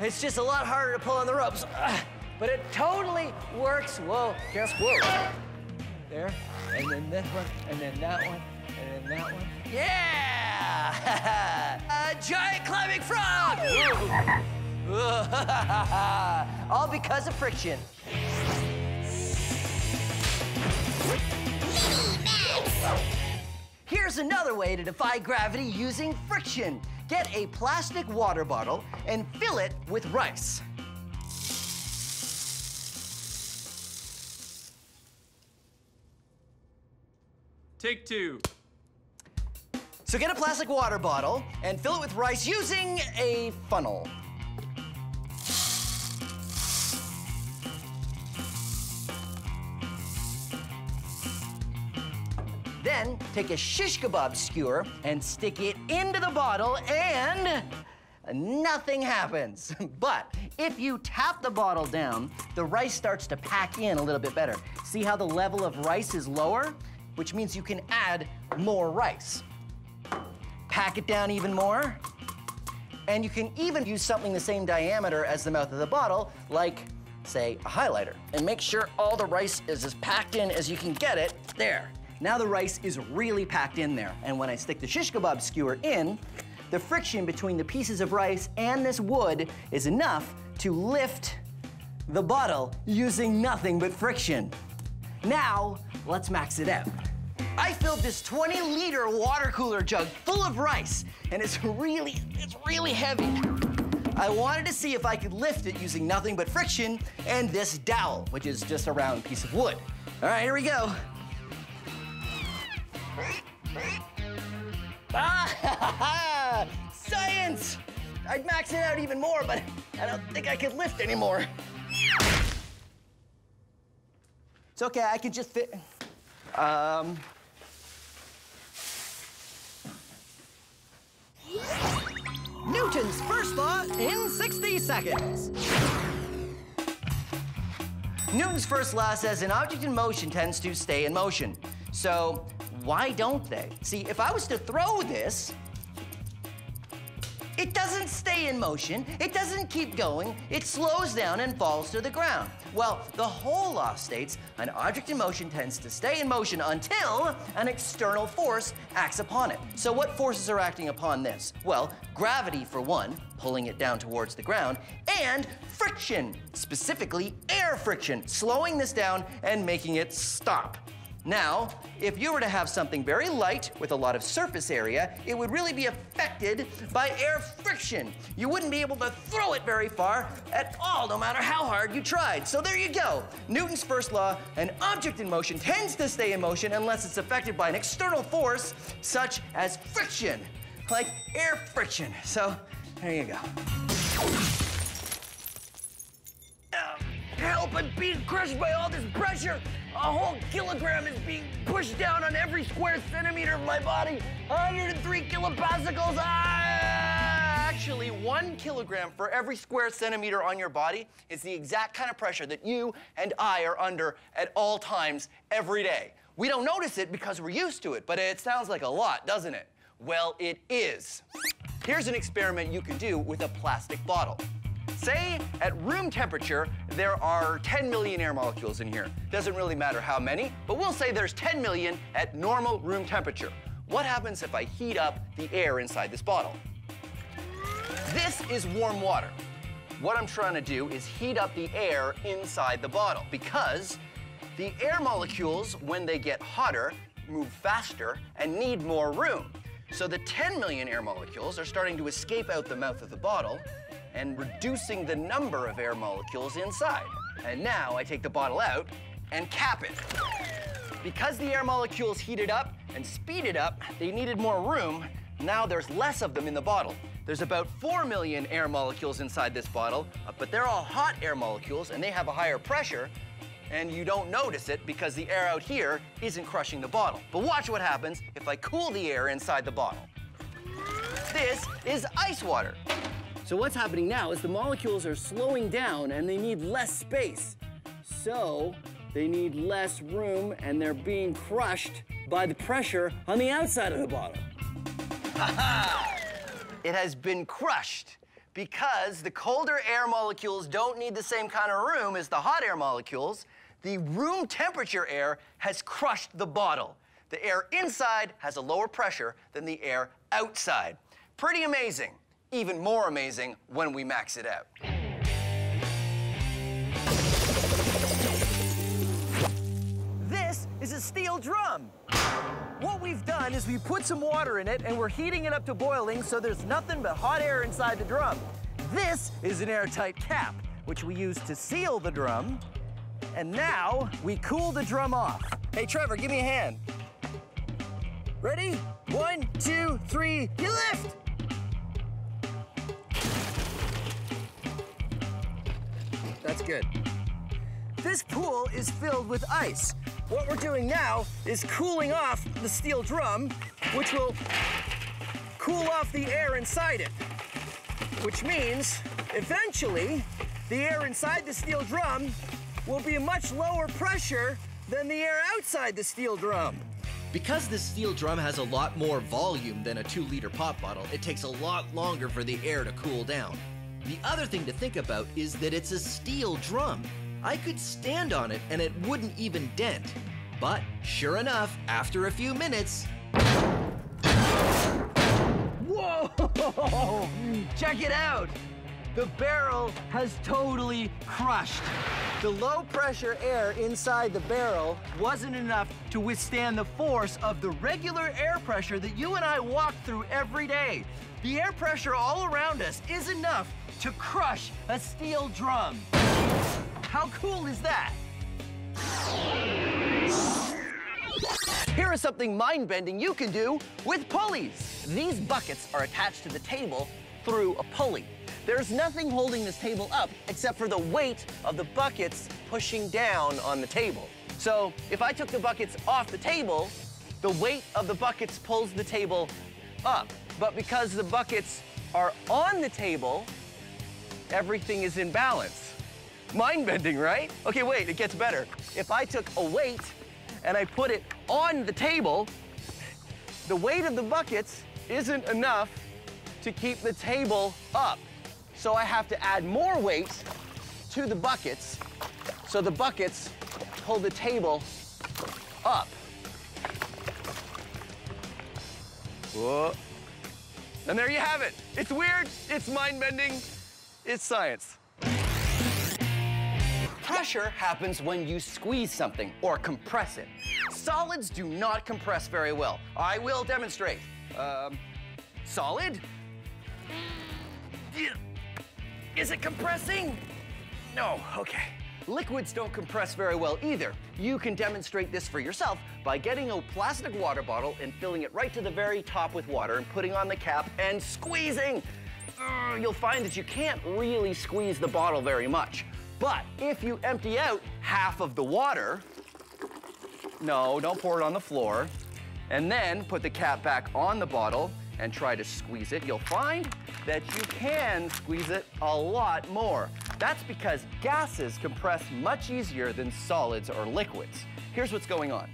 It's just a lot harder to pull on the ropes. Uh, but it totally works. Whoa, guess what? There, and then this one, and then that one, and then that one. Yeah! A giant climbing frog! All because of friction. Here's another way to defy gravity using friction. Get a plastic water bottle and fill it with rice. Take two. So get a plastic water bottle and fill it with rice using a funnel. Then, take a shish kebab skewer and stick it into the bottle and nothing happens. But if you tap the bottle down, the rice starts to pack in a little bit better. See how the level of rice is lower? Which means you can add more rice. Pack it down even more. And you can even use something the same diameter as the mouth of the bottle, like, say, a highlighter. And make sure all the rice is as packed in as you can get it. There. Now the rice is really packed in there. And when I stick the shish kebab skewer in, the friction between the pieces of rice and this wood is enough to lift the bottle using nothing but friction. Now, let's max it out. I filled this twenty liter water cooler jug full of rice, and it's really, it's really heavy. I wanted to see if I could lift it using nothing but friction and this dowel, which is just a round piece of wood. All right, here we go. Ah, science! I'd max it out even more, but I don't think I could lift anymore. It's okay, I could just fit. Um. Newton's first law in sixty seconds. Newton's first law says an object in motion tends to stay in motion. So why don't they? See, if I was to throw this, it doesn't stay in motion, it doesn't keep going, it slows down and falls to the ground. Well, the whole law states an object in motion tends to stay in motion until an external force acts upon it. So what forces are acting upon this? Well, gravity for one, pulling it down towards the ground, and friction, specifically air friction, slowing this down and making it stop. Now, if you were to have something very light with a lot of surface area, it would really be affected by air friction. You wouldn't be able to throw it very far at all, no matter how hard you tried. So there you go. Newton's first law, an object in motion tends to stay in motion unless it's affected by an external force, such as friction, like air friction. So there you go. Uh, help, I'm being crushed by all this pressure. A whole kilogram is being pushed down on every square centimeter of my body. one hundred three kilopascals. Ah! Actually, one kilogram for every square centimeter on your body is the exact kind of pressure that you and I are under at all times every day. We don't notice it because we're used to it, but it sounds like a lot, doesn't it? Well, it is. Here's an experiment you can do with a plastic bottle. Say, at room temperature, there are ten million air molecules in here. Doesn't really matter how many, but we'll say there's ten million at normal room temperature. What happens if I heat up the air inside this bottle? This is warm water. What I'm trying to do is heat up the air inside the bottle because the air molecules, when they get hotter, move faster and need more room. So the ten million air molecules are starting to escape out the mouth of the bottle and reducing the number of air molecules inside. And now I take the bottle out and cap it. Because the air molecules heated up and speeded up, they needed more room. Now there's less of them in the bottle. There's about four million air molecules inside this bottle, but they're all hot air molecules and they have a higher pressure, and you don't notice it because the air out here isn't crushing the bottle. But watch what happens if I cool the air inside the bottle. This is ice water. So what's happening now is the molecules are slowing down and they need less space. So they need less room and they're being crushed by the pressure on the outside of the bottle. Ha-ha! It has been crushed because the colder air molecules don't need the same kind of room as the hot air molecules. The room temperature air has crushed the bottle. The air inside has a lower pressure than the air outside. Pretty amazing. Even more amazing when we max it out. This is a steel drum. What we've done is we put some water in it and we're heating it up to boiling so there's nothing but hot air inside the drum. This is an airtight cap, which we use to seal the drum. And now we cool the drum off. Hey, Trevor, give me a hand. Ready? One, two, three, you lift! That's good. This pool is filled with ice. What we're doing now is cooling off the steel drum, which will cool off the air inside it. which means eventually the air inside the steel drum will be a much lower pressure than the air outside the steel drum. Because this steel drum has a lot more volume than a two-liter pop bottle, it takes a lot longer for the air to cool down. The other thing to think about is that it's a steel drum. I could stand on it and it wouldn't even dent. But sure enough, after a few minutes... Whoa! Check it out! The barrel has totally crushed. The low-pressure air inside the barrel wasn't enough to withstand the force of the regular air pressure that you and I walk through every day. The air pressure all around us is enough to crush a steel drum. How cool is that? Here is something mind-bending you can do with pulleys. These buckets are attached to the table through a pulley. There's nothing holding this table up except for the weight of the buckets pushing down on the table. So if I took the buckets off the table, the weight of the buckets pulls the table up. But because the buckets are on the table, everything is in balance. Mind-bending, right? Okay, wait, it gets better. If I took a weight and I put it on the table, the weight of the buckets isn't enough to keep the table up. So I have to add more weight to the buckets, so the buckets pull the table up. Whoa. And there you have it. It's weird, it's mind-bending, it's science. Pressure happens when you squeeze something or compress it. Solids do not compress very well. I will demonstrate. Um, solid? Yeah. Is it compressing? No, okay. Liquids don't compress very well either. You can demonstrate this for yourself by getting a plastic water bottle and filling it right to the very top with water and putting on the cap and squeezing. Uh, you'll find that you can't really squeeze the bottle very much. But if you empty out half of the water, no, don't pour it on the floor, and then put the cap back on the bottle and try to squeeze it, you'll find that you can squeeze it a lot more. That's because gases compress much easier than solids or liquids. Here's what's going on.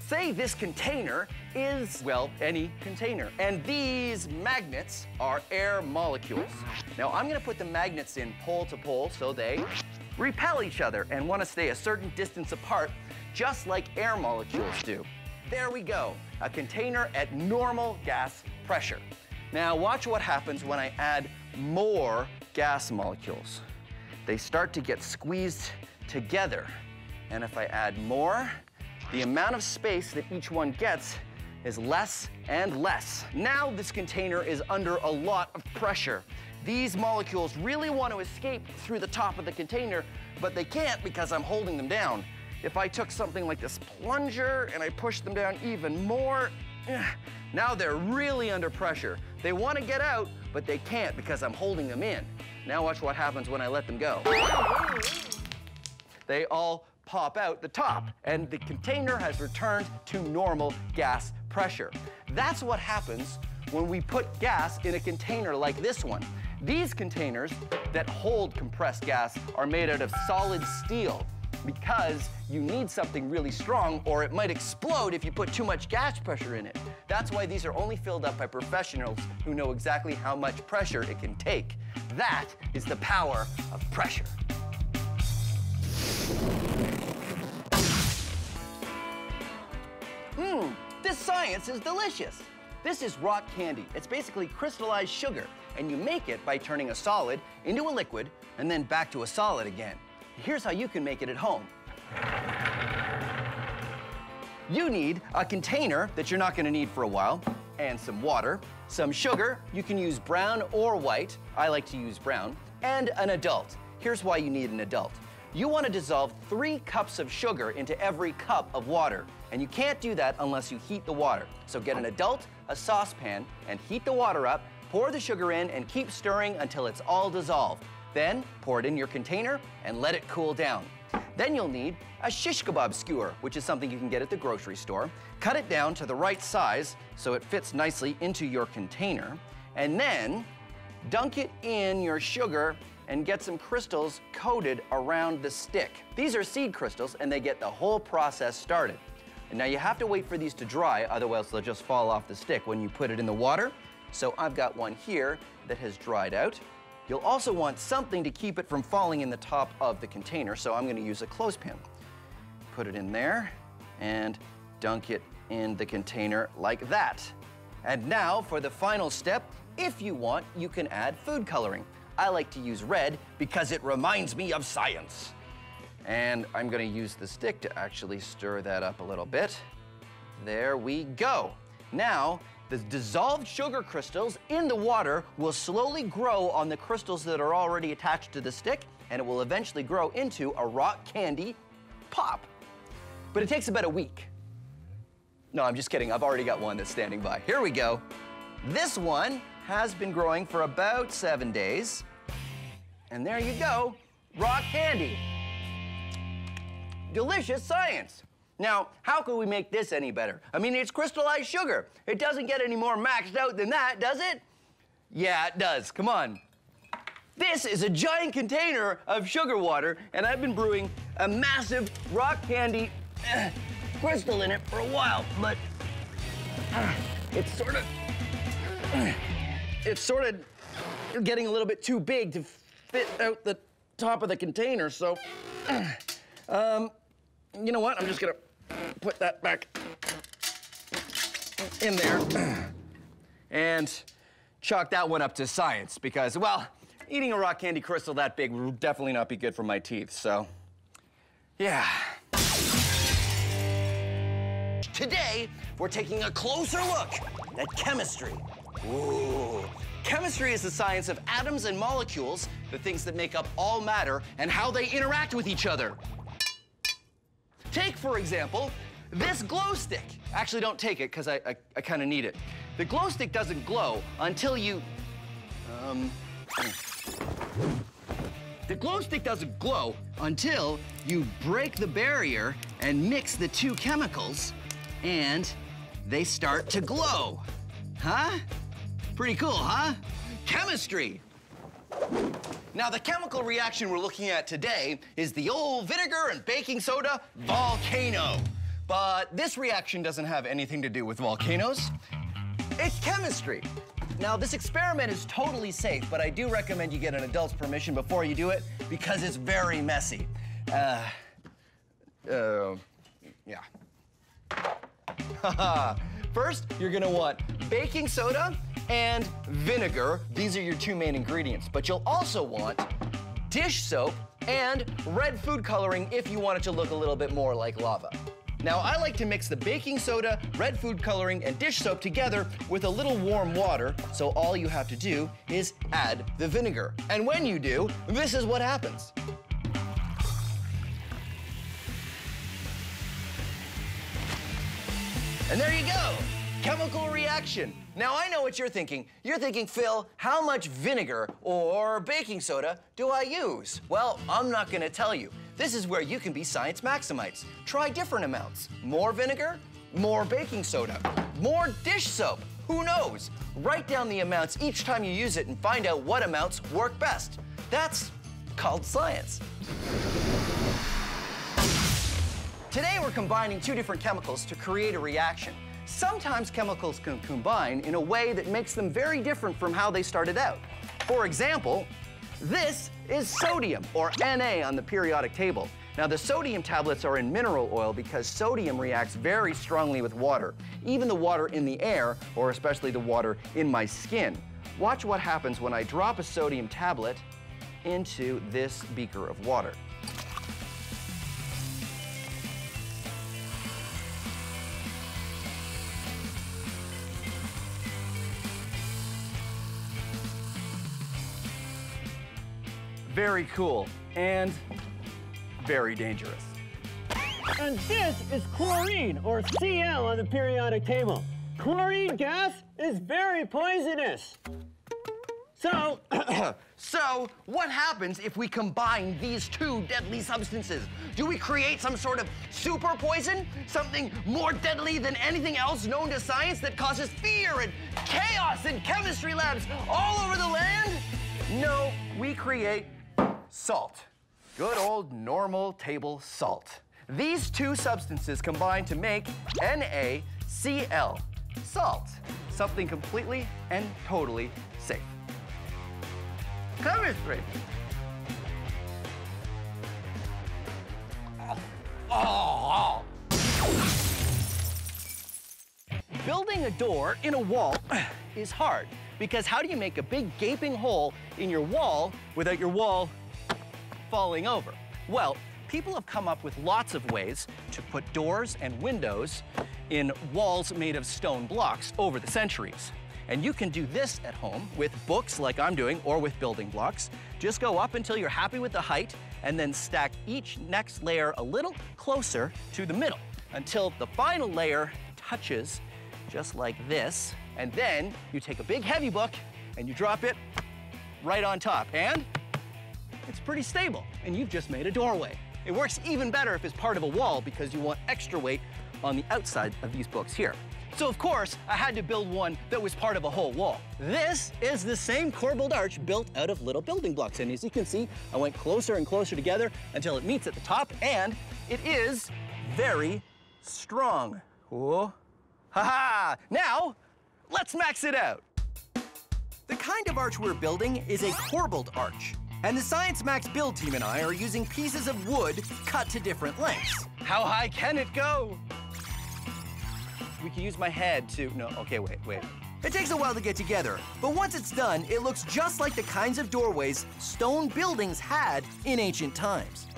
Say this container is, well, any container, and these magnets are air molecules. Now, I'm gonna put the magnets in pole to pole so they repel each other and wanna stay a certain distance apart, just like air molecules do. There we go, a container at normal gas pressure. Now watch what happens when I add more gas molecules. They start to get squeezed together. And if I add more, the amount of space that each one gets is less and less. Now this container is under a lot of pressure. These molecules really want to escape through the top of the container, but they can't because I'm holding them down. If I took something like this plunger and I pushed them down even more, now they're really under pressure. They want to get out, but they can't because I'm holding them in. Now watch what happens when I let them go. They all pop out the top, and the container has returned to normal gas pressure. That's what happens when we put gas in a container like this one. These containers that hold compressed gas are made out of solid steel, because you need something really strong or it might explode if you put too much gas pressure in it. That's why these are only filled up by professionals who know exactly how much pressure it can take. That is the power of pressure. Mmm, this science is delicious. This is rock candy. It's basically crystallized sugar, and you make it by turning a solid into a liquid and then back to a solid again. Here's how you can make it at home. You need a container that you're not going to need for a while, and some water, some sugar. You can use brown or white. I like to use brown. And an adult. Here's why you need an adult. You want to dissolve three cups of sugar into every cup of water, and you can't do that unless you heat the water. So get an adult, a saucepan, and heat the water up, pour the sugar in, and keep stirring until it's all dissolved. Then pour it in your container and let it cool down. Then you'll need a shish kebab skewer, which is something you can get at the grocery store. Cut it down to the right size so it fits nicely into your container. And then Dunk it in your sugar and get some crystals coated around the stick. These are seed crystals and they get the whole process started. And now you have to wait for these to dry, otherwise they'll just fall off the stick when you put it in the water. So I've got one here that has dried out. You'll also want something to keep it from falling in the top of the container, so I'm gonna use a clothespin. Put it in there and dunk it in the container like that. And now for the final step, if you want, you can add food coloring. I like to use red because it reminds me of science. And I'm gonna use the stick to actually stir that up a little bit. There we go. Now, the dissolved sugar crystals in the water will slowly grow on the crystals that are already attached to the stick, and it will eventually grow into a rock candy pop. But it takes about a week. No, I'm just kidding. I've already got one that's standing by. Here we go. This one has been growing for about seven days. And there you go, rock candy. Delicious science. Now, how could we make this any better? I mean, it's crystallized sugar. It doesn't get any more maxed out than that, does it? Yeah, it does. Come on. This is a giant container of sugar water, and I've been brewing a massive rock candy uh, crystal in it for a while, but uh, it's sort of, uh, it's sort of getting a little bit too big to fit out the top of the container, so, uh, um, you know what? I'm just gonna put that back in there and chalk that one up to science because, well, eating a rock candy crystal that big would definitely not be good for my teeth, so yeah. Today, we're taking a closer look at chemistry. Ooh. Chemistry is the science of atoms and molecules, the things that make up all matter, and how they interact with each other. Take, for example, this glow stick. Actually, don't take it, because I, I, I kind of need it. The glow stick doesn't glow until you... Um... The glow stick doesn't glow until you break the barrier and mix the two chemicals, and they start to glow. Huh? Pretty cool, huh? Chemistry! Now, the chemical reaction we're looking at today is the old vinegar and baking soda volcano. But this reaction doesn't have anything to do with volcanoes. It's chemistry. Now, this experiment is totally safe, but I do recommend you get an adult's permission before you do it because it's very messy. Uh, uh, yeah. Haha. First, you're gonna want baking soda and vinegar. These are your two main ingredients, but you'll also want dish soap and red food coloring if you want it to look a little bit more like lava. Now, I like to mix the baking soda, red food coloring, and dish soap together with a little warm water, so all you have to do is add the vinegar. And when you do, this is what happens. And there you go, chemical reaction. Now, I know what you're thinking. You're thinking, Phil, how much vinegar or baking soda do I use? Well, I'm not gonna tell you. This is where you can be Science Maximites. Try different amounts. More vinegar, more baking soda, more dish soap. Who knows? Write down the amounts each time you use it and find out what amounts work best. That's called science. Today, we're combining two different chemicals to create a reaction. Sometimes chemicals can combine in a way that makes them very different from how they started out. For example, this is sodium, or N A on the periodic table. Now, the sodium tablets are in mineral oil because sodium reacts very strongly with water, even the water in the air, or especially the water in my skin. Watch what happens when I drop a sodium tablet into this beaker of water. Very cool and very dangerous. And this is chlorine, or C L on the periodic table. Chlorine gas is very poisonous. So, so what happens if we combine these two deadly substances? Do we create some sort of super poison? Something more deadly than anything else known to science that causes fear and chaos in chemistry labs all over the land? No, we create salt. Good old normal table salt. These two substances combine to make N A C L, salt. Something completely and totally safe. Chemistry. Oh. Building a door in a wall is hard because how do you make a big gaping hole in your wall without your wall falling over? Well, people have come up with lots of ways to put doors and windows in walls made of stone blocks over the centuries. And you can do this at home with books like I'm doing or with building blocks. Just go up until you're happy with the height and then stack each next layer a little closer to the middle until the final layer touches just like this. And then you take a big heavy book and you drop it right on top. And it's pretty stable. And you've just made a doorway. It works even better if it's part of a wall because you want extra weight on the outside of these books here. So, of course, I had to build one that was part of a whole wall. This is the same corbelled arch built out of little building blocks. And as you can see, I went closer and closer together until it meets at the top, and it is very strong. Whoa. Ha-ha! Now, let's max it out. The kind of arch we're building is a corbelled arch. And the Science Max build team and I are using pieces of wood cut to different lengths. How high can it go? We can use my head to, no, okay, wait, wait. It takes a while to get together, but once it's done, it looks just like the kinds of doorways stone buildings had in ancient times.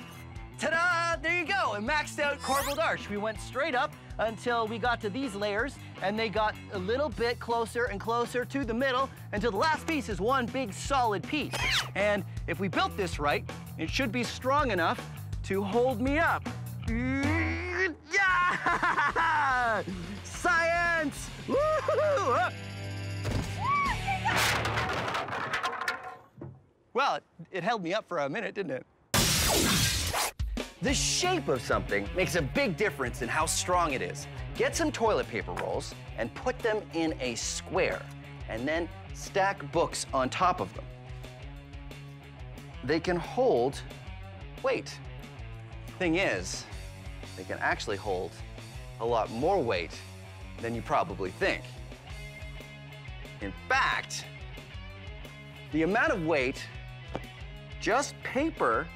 Ta-da, there you go, a maxed out corbelled arch. We went straight up until we got to these layers, and they got a little bit closer and closer to the middle until the last piece is one big solid piece. And if we built this right, it should be strong enough to hold me up. Yeah! Science! Woohoo! Well, it, it held me up for a minute, didn't it? The shape of something makes a big difference in how strong it is. Get some toilet paper rolls and put them in a square, and then stack books on top of them. They can hold weight. Thing is, they can actually hold a lot more weight than you probably think. In fact, the amount of weight just paper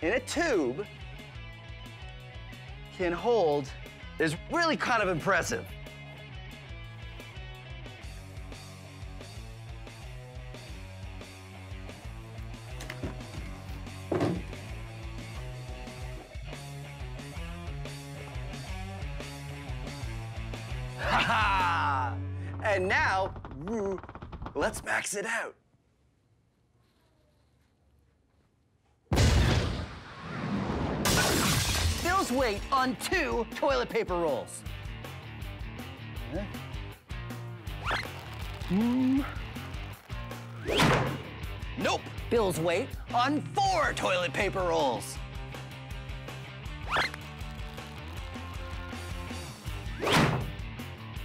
in a tube can hold is really kind of impressive. And now, let's max it out. Phil's weight on two toilet paper rolls. Huh? Mm. Nope. Bill's weight on four toilet paper rolls.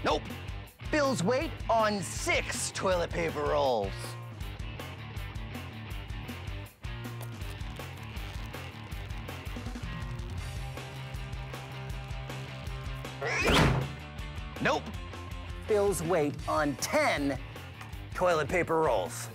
Nope. Bill's weight on six toilet paper rolls. Nope. Bill's weight on ten toilet paper rolls.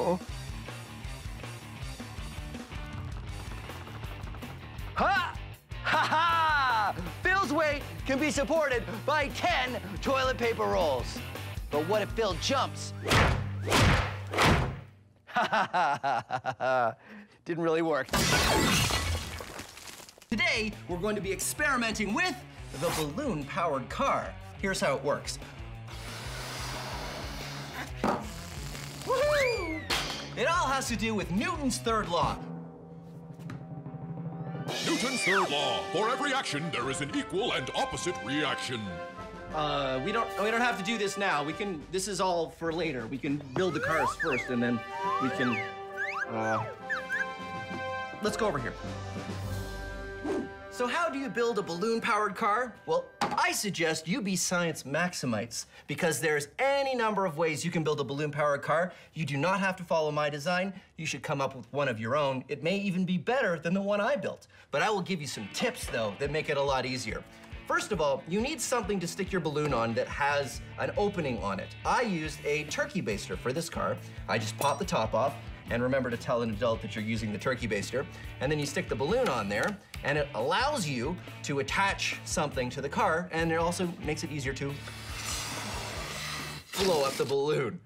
Uh-oh. Ha! Ha ha! Phil's weight can be supported by ten toilet paper rolls. But what if Phil jumps? Ha ha ha ha ha! Didn't really work. Today, we're going to be experimenting with the balloon-powered car. Here's how it works. Woohoo! It all has to do with Newton's third law. Newton's third law. For every action, there is an equal and opposite reaction. Uh, we don't we don't have to do this now. We can, this is all for later. We can build the cars first and then we can, uh, let's go over here. So how do you build a balloon-powered car? Well, I suggest you be Science Maximites, because there's any number of ways you can build a balloon-powered car. You do not have to follow my design. You should come up with one of your own. It may even be better than the one I built. But I will give you some tips, though, that make it a lot easier. First of all, you need something to stick your balloon on that has an opening on it. I used a turkey baster for this car. I just pop the top off. And remember to tell an adult that you're using the turkey baster. And then you stick the balloon on there, and it allows you to attach something to the car, and it also makes it easier to blow up the balloon.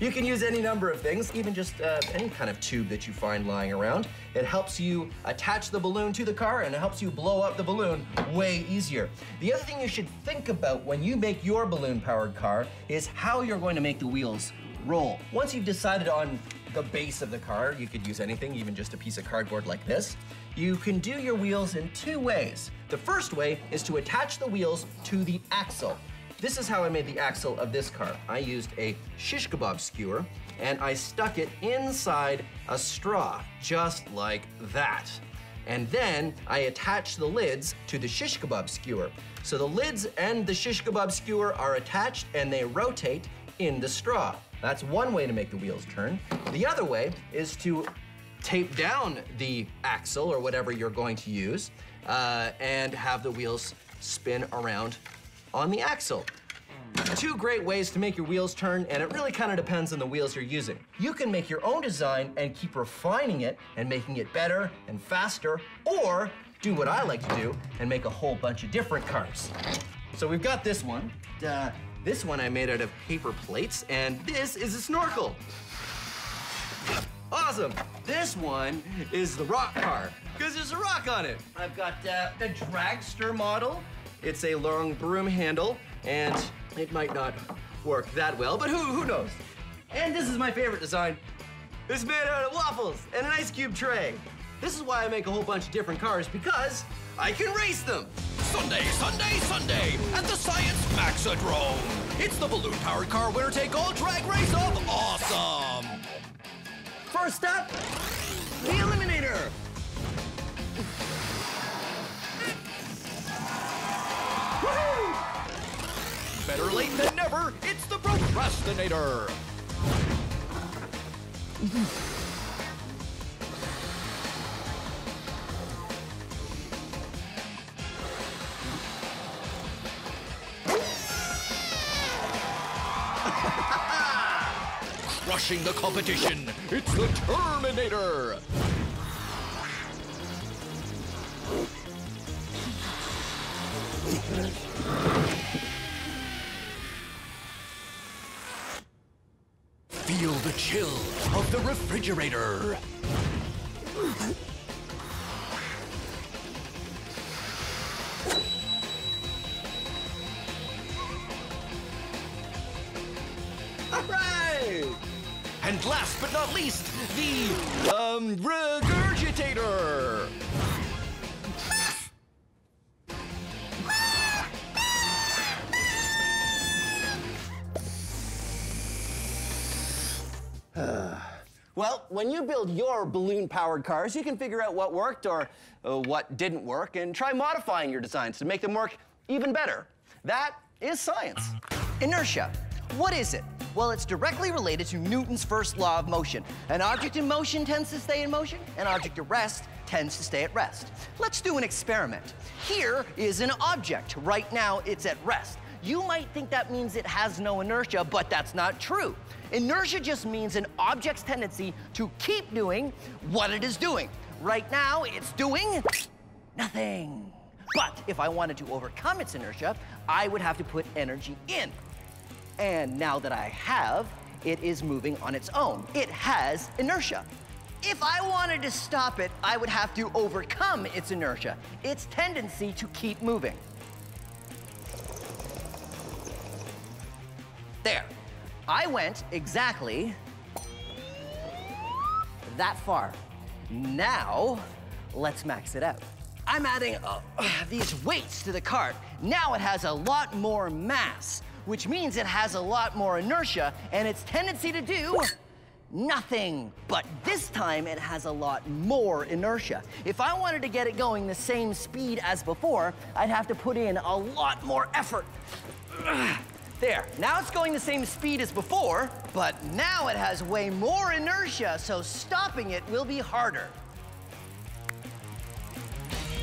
You can use any number of things, even just uh, any kind of tube that you find lying around. It helps you attach the balloon to the car, and it helps you blow up the balloon way easier. The other thing you should think about when you make your balloon-powered car is how you're going to make the wheels roll. Once you've decided on the base of the car, you could use anything, even just a piece of cardboard like this. You can do your wheels in two ways. The first way is to attach the wheels to the axle. This is how I made the axle of this car. I used a shish kebab skewer, and I stuck it inside a straw, just like that. And then I attach the lids to the shish kebab skewer. So the lids and the shish kebab skewer are attached, and they rotate in the straw. That's one way to make the wheels turn. The other way is to tape down the axle or whatever you're going to use uh, and have the wheels spin around on the axle. Two great ways to make your wheels turn, and it really kind of depends on the wheels you're using. You can make your own design and keep refining it and making it better and faster, or do what I like to do and make a whole bunch of different cars. So we've got this one. Uh, This one I made out of paper plates, and this is a snorkel. Awesome. This one is the rock car, because there's a rock on it. I've got uh, the dragster model. It's a long broom handle, and it might not work that well, but who, who knows? And this is my favorite design. It's made out of waffles and an ice cube tray. This is why I make a whole bunch of different cars, because I can race them. Sunday, Sunday, Sunday at the Science Maxidrome. It's the balloon-powered car winner-take-all drag race of awesome. First up, the Eliminator. Woohoo! Better late than never, it's the Procrastinator. Crushing the competition, it's the Terminator! Feel the chill of the refrigerator! And last but not least, the, um, regurgitator! Well, when you build your balloon-powered cars, you can figure out what worked or uh, what didn't work and try modifying your designs to make them work even better. That is science. Inertia. What is it? Well, it's directly related to Newton's first law of motion. An object in motion tends to stay in motion. An object at rest tends to stay at rest. Let's do an experiment. Here is an object. Right now, it's at rest. You might think that means it has no inertia, but that's not true. Inertia just means an object's tendency to keep doing what it is doing. Right now, it's doing nothing. But if I wanted to overcome its inertia, I would have to put energy in. And now that I have, it is moving on its own. It has inertia. If I wanted to stop it, I would have to overcome its inertia, its tendency to keep moving. There. I went exactly that far. Now, let's max it out. I'm adding uh, these weights to the cart. Now it has a lot more mass, which means it has a lot more inertia and its tendency to do nothing. But this time it has a lot more inertia. If I wanted to get it going the same speed as before, I'd have to put in a lot more effort. There, now it's going the same speed as before, but now it has way more inertia, so stopping it will be harder.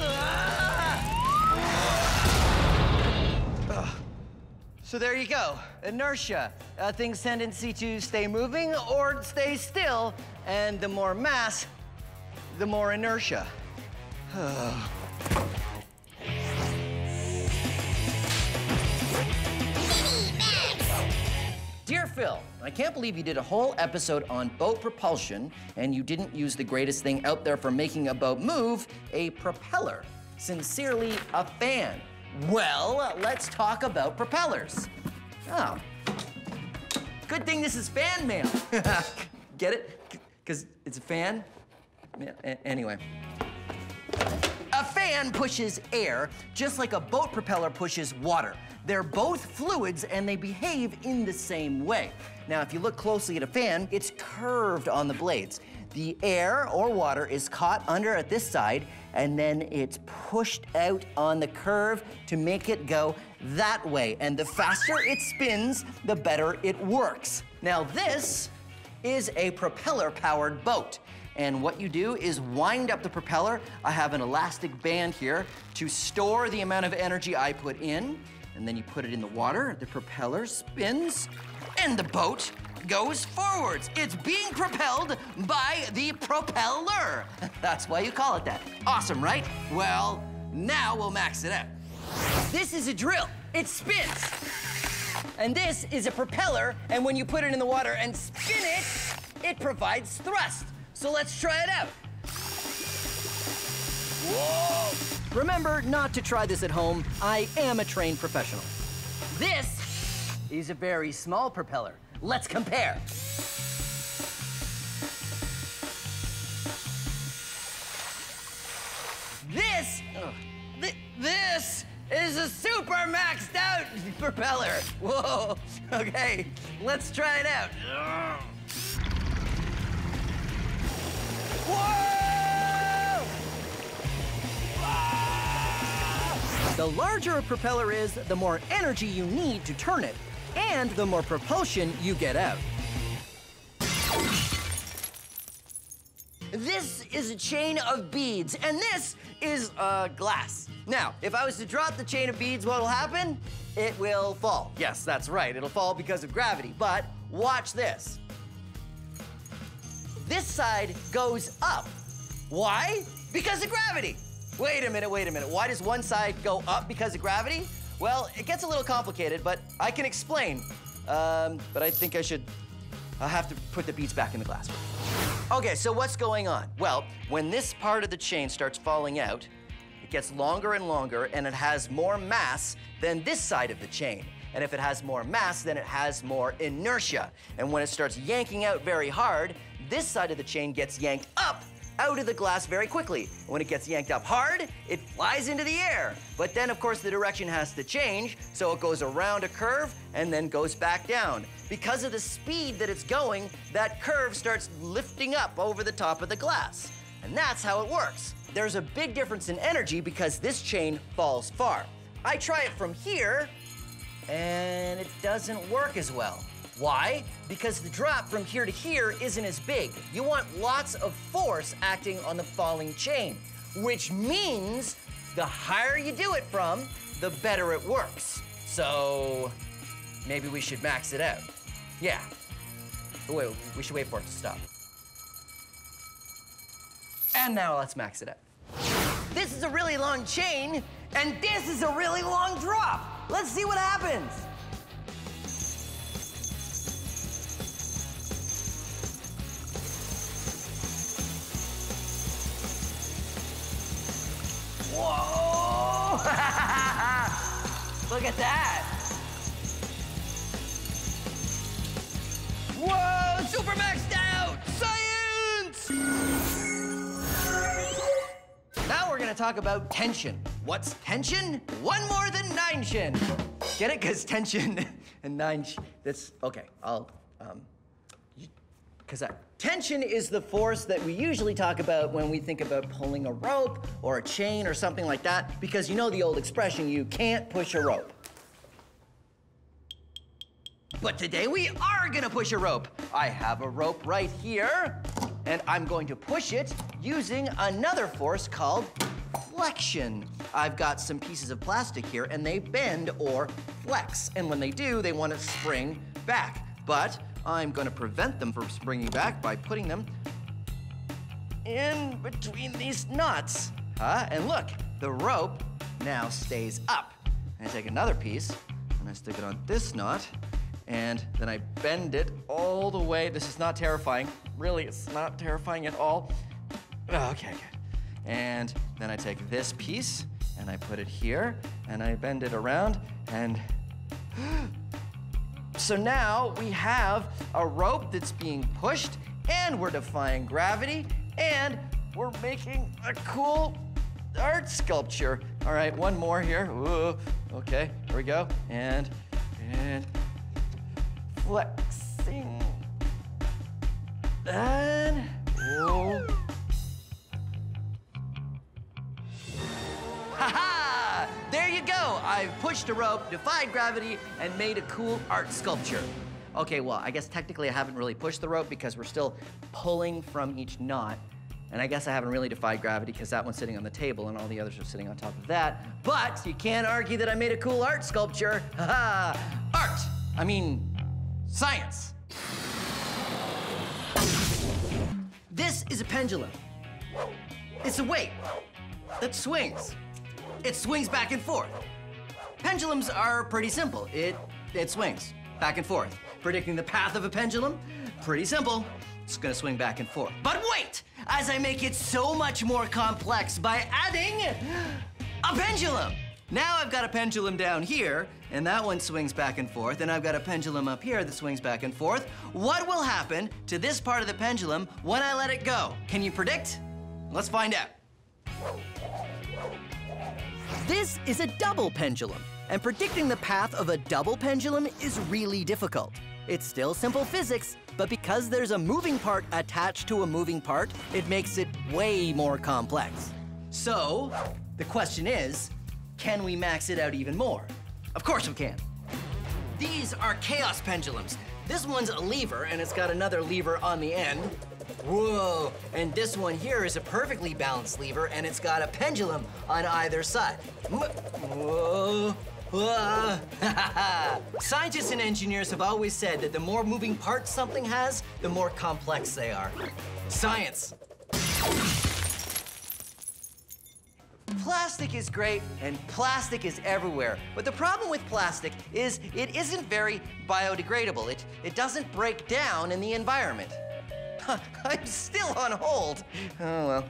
Ah! So there you go, inertia, a thing's tendency to stay moving or stay still, and the more mass, the more inertia. Dear Phil, I can't believe you did a whole episode on boat propulsion and you didn't use the greatest thing out there for making a boat move, a propeller. Sincerely, a fan. Well, let's talk about propellers. Oh. Good thing this is fan mail. Get it? Because it's a fan? Yeah, anyway. A fan pushes air just like a boat propeller pushes water. They're both fluids and they behave in the same way. Now, if you look closely at a fan, it's curved on the blades. The air or water is caught under at this side and then it's pushed out on the curve to make it go that way. And the faster it spins, the better it works. Now, this is a propeller-powered boat. And what you do is wind up the propeller. I have an elastic band here to store the amount of energy I put in. And then you put it in the water, the propeller spins, and the boat goes forwards. It's being propelled by the propeller. That's why you call it that. Awesome, right? Well, now we'll max it out. This is a drill. It spins. And this is a propeller, and when you put it in the water and spin it, it provides thrust. So let's try it out. Whoa! Remember not to try this at home. I am a trained professional. This is a very small propeller. Let's compare. This, th this is a super maxed out propeller. Whoa, okay, let's try it out. Whoa! Whoa! The larger a propeller is, the more energy you need to turn it, and the more propulsion you get out. This is a chain of beads, and this is uh, glass. Now, if I was to drop the chain of beads, what'll happen? It will fall. Yes, that's right, it'll fall because of gravity, but watch this. This side goes up. Why? Because of gravity. Wait a minute, wait a minute. Why does one side go up because of gravity? Well, it gets a little complicated, but I can explain. Um, but I think I should, I'll have to put the beads back in the glass. Okay, so what's going on? Well, when this part of the chain starts falling out, it gets longer and longer, and it has more mass than this side of the chain. And if it has more mass, then it has more inertia. And when it starts yanking out very hard, this side of the chain gets yanked up out of the glass very quickly. When it gets yanked up hard, it flies into the air. But then, of course, the direction has to change, so it goes around a curve and then goes back down. Because of the speed that it's going, that curve starts lifting up over the top of the glass. And that's how it works. There's a big difference in energy because this chain falls far. I try it from here, and it doesn't work as well. Why? Because the drop from here to here isn't as big. You want lots of force acting on the falling chain, which means the higher you do it from, the better it works. So maybe we should max it out. Yeah. Wait, we should wait for it to stop. And now let's max it out. This is a really long chain, and this is a really long drop. Let's see what happens. Whoa! Look at that! Whoa! Super maxed out! Science! going to talk about tension. What's tension? One more than nine shin. Get it? Because tension and nine sh that's okay. I'll um because I tension is the force that we usually talk about when we think about pulling a rope or a chain or something like that, because you know the old expression, you can't push a rope. But today we are gonna push a rope. I have a rope right here, and I'm going to push it using another force called flexion. I've got some pieces of plastic here, and they bend or flex. And when they do, they want to spring back. But I'm gonna prevent them from springing back by putting them in between these knots. Huh? And look, the rope now stays up. And I take another piece, and I stick it on this knot, and then I bend it all the way. This is not terrifying. Really, it's not terrifying at all. Oh, okay, good. And then I take this piece, and I put it here, and I bend it around, and so now we have a rope that's being pushed, and we're defying gravity, and we're making a cool art sculpture. All right, one more here. Ooh, okay, here we go. And, and flexing. And, whoa. Ha-ha! There you go. I've pushed a rope, defied gravity, and made a cool art sculpture. Okay, well, I guess technically I haven't really pushed the rope because we're still pulling from each knot. And I guess I haven't really defied gravity because that one's sitting on the table and all the others are sitting on top of that. But you can't argue that I made a cool art sculpture. Ha-ha! Art! I mean, science. This is a pendulum. It's a weight that swings. It swings back and forth. Pendulums are pretty simple. It, it swings back and forth. Predicting the path of a pendulum, pretty simple. It's gonna swing back and forth. But wait, as I make it so much more complex by adding a pendulum. Now I've got a pendulum down here, and that one swings back and forth, and I've got a pendulum up here that swings back and forth. What will happen to this part of the pendulum when I let it go? Can you predict? Let's find out. This is a double pendulum, and predicting the path of a double pendulum is really difficult. It's still simple physics, but because there's a moving part attached to a moving part, it makes it way more complex. So, the question is, can we max it out even more? Of course we can. These are chaos pendulums. This one's a lever, and it's got another lever on the end. Whoa, and this one here is a perfectly balanced lever, and it's got a pendulum on either side. Whoa, whoa, Scientists and engineers have always said that the more moving parts something has, the more complex they are. Science. Plastic is great, and plastic is everywhere. But the problem with plastic is it isn't very biodegradable. It, it doesn't break down in the environment. I'm still on hold. Oh, well,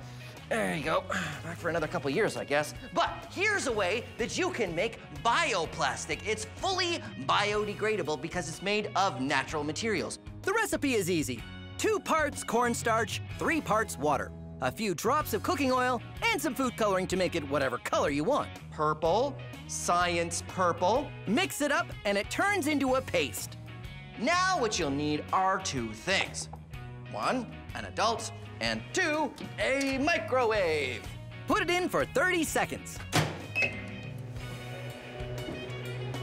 there you go. Back for another couple years, I guess. But here's a way that you can make bioplastic. It's fully biodegradable because it's made of natural materials. The recipe is easy. Two parts cornstarch, three parts water, a few drops of cooking oil, and some food coloring to make it whatever color you want. Purple, science purple. Mix it up, and it turns into a paste. Now what you'll need are two things. One, an adult, and two, a microwave. Put it in for thirty seconds.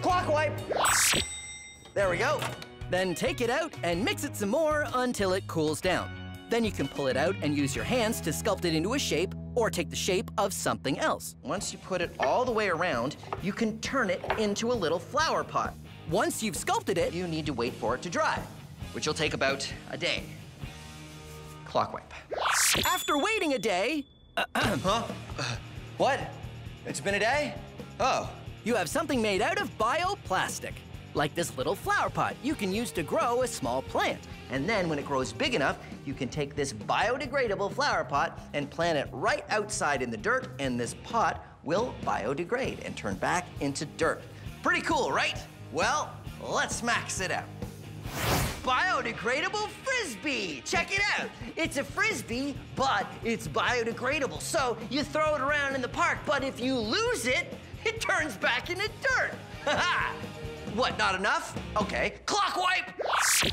Clock wipe. There we go. Then take it out and mix it some more until it cools down. Then you can pull it out and use your hands to sculpt it into a shape or take the shape of something else. Once you put it all the way around, you can turn it into a little flower pot. Once you've sculpted it, you need to wait for it to dry, which will take about a day. Clock wipe. After waiting a day... huh? What? It's been a day? Oh. You have something made out of bioplastic, like this little flower pot you can use to grow a small plant. And then when it grows big enough, you can take this biodegradable flower pot and plant it right outside in the dirt, and this pot will biodegrade and turn back into dirt. Pretty cool, right? Well, let's max it out. biodegradable frisbee. Check it out. It's a frisbee, but it's biodegradable. So you throw it around in the park, but if you lose it, it turns back into dirt. Ha-ha! What, not enough? Okay. Clock wipe!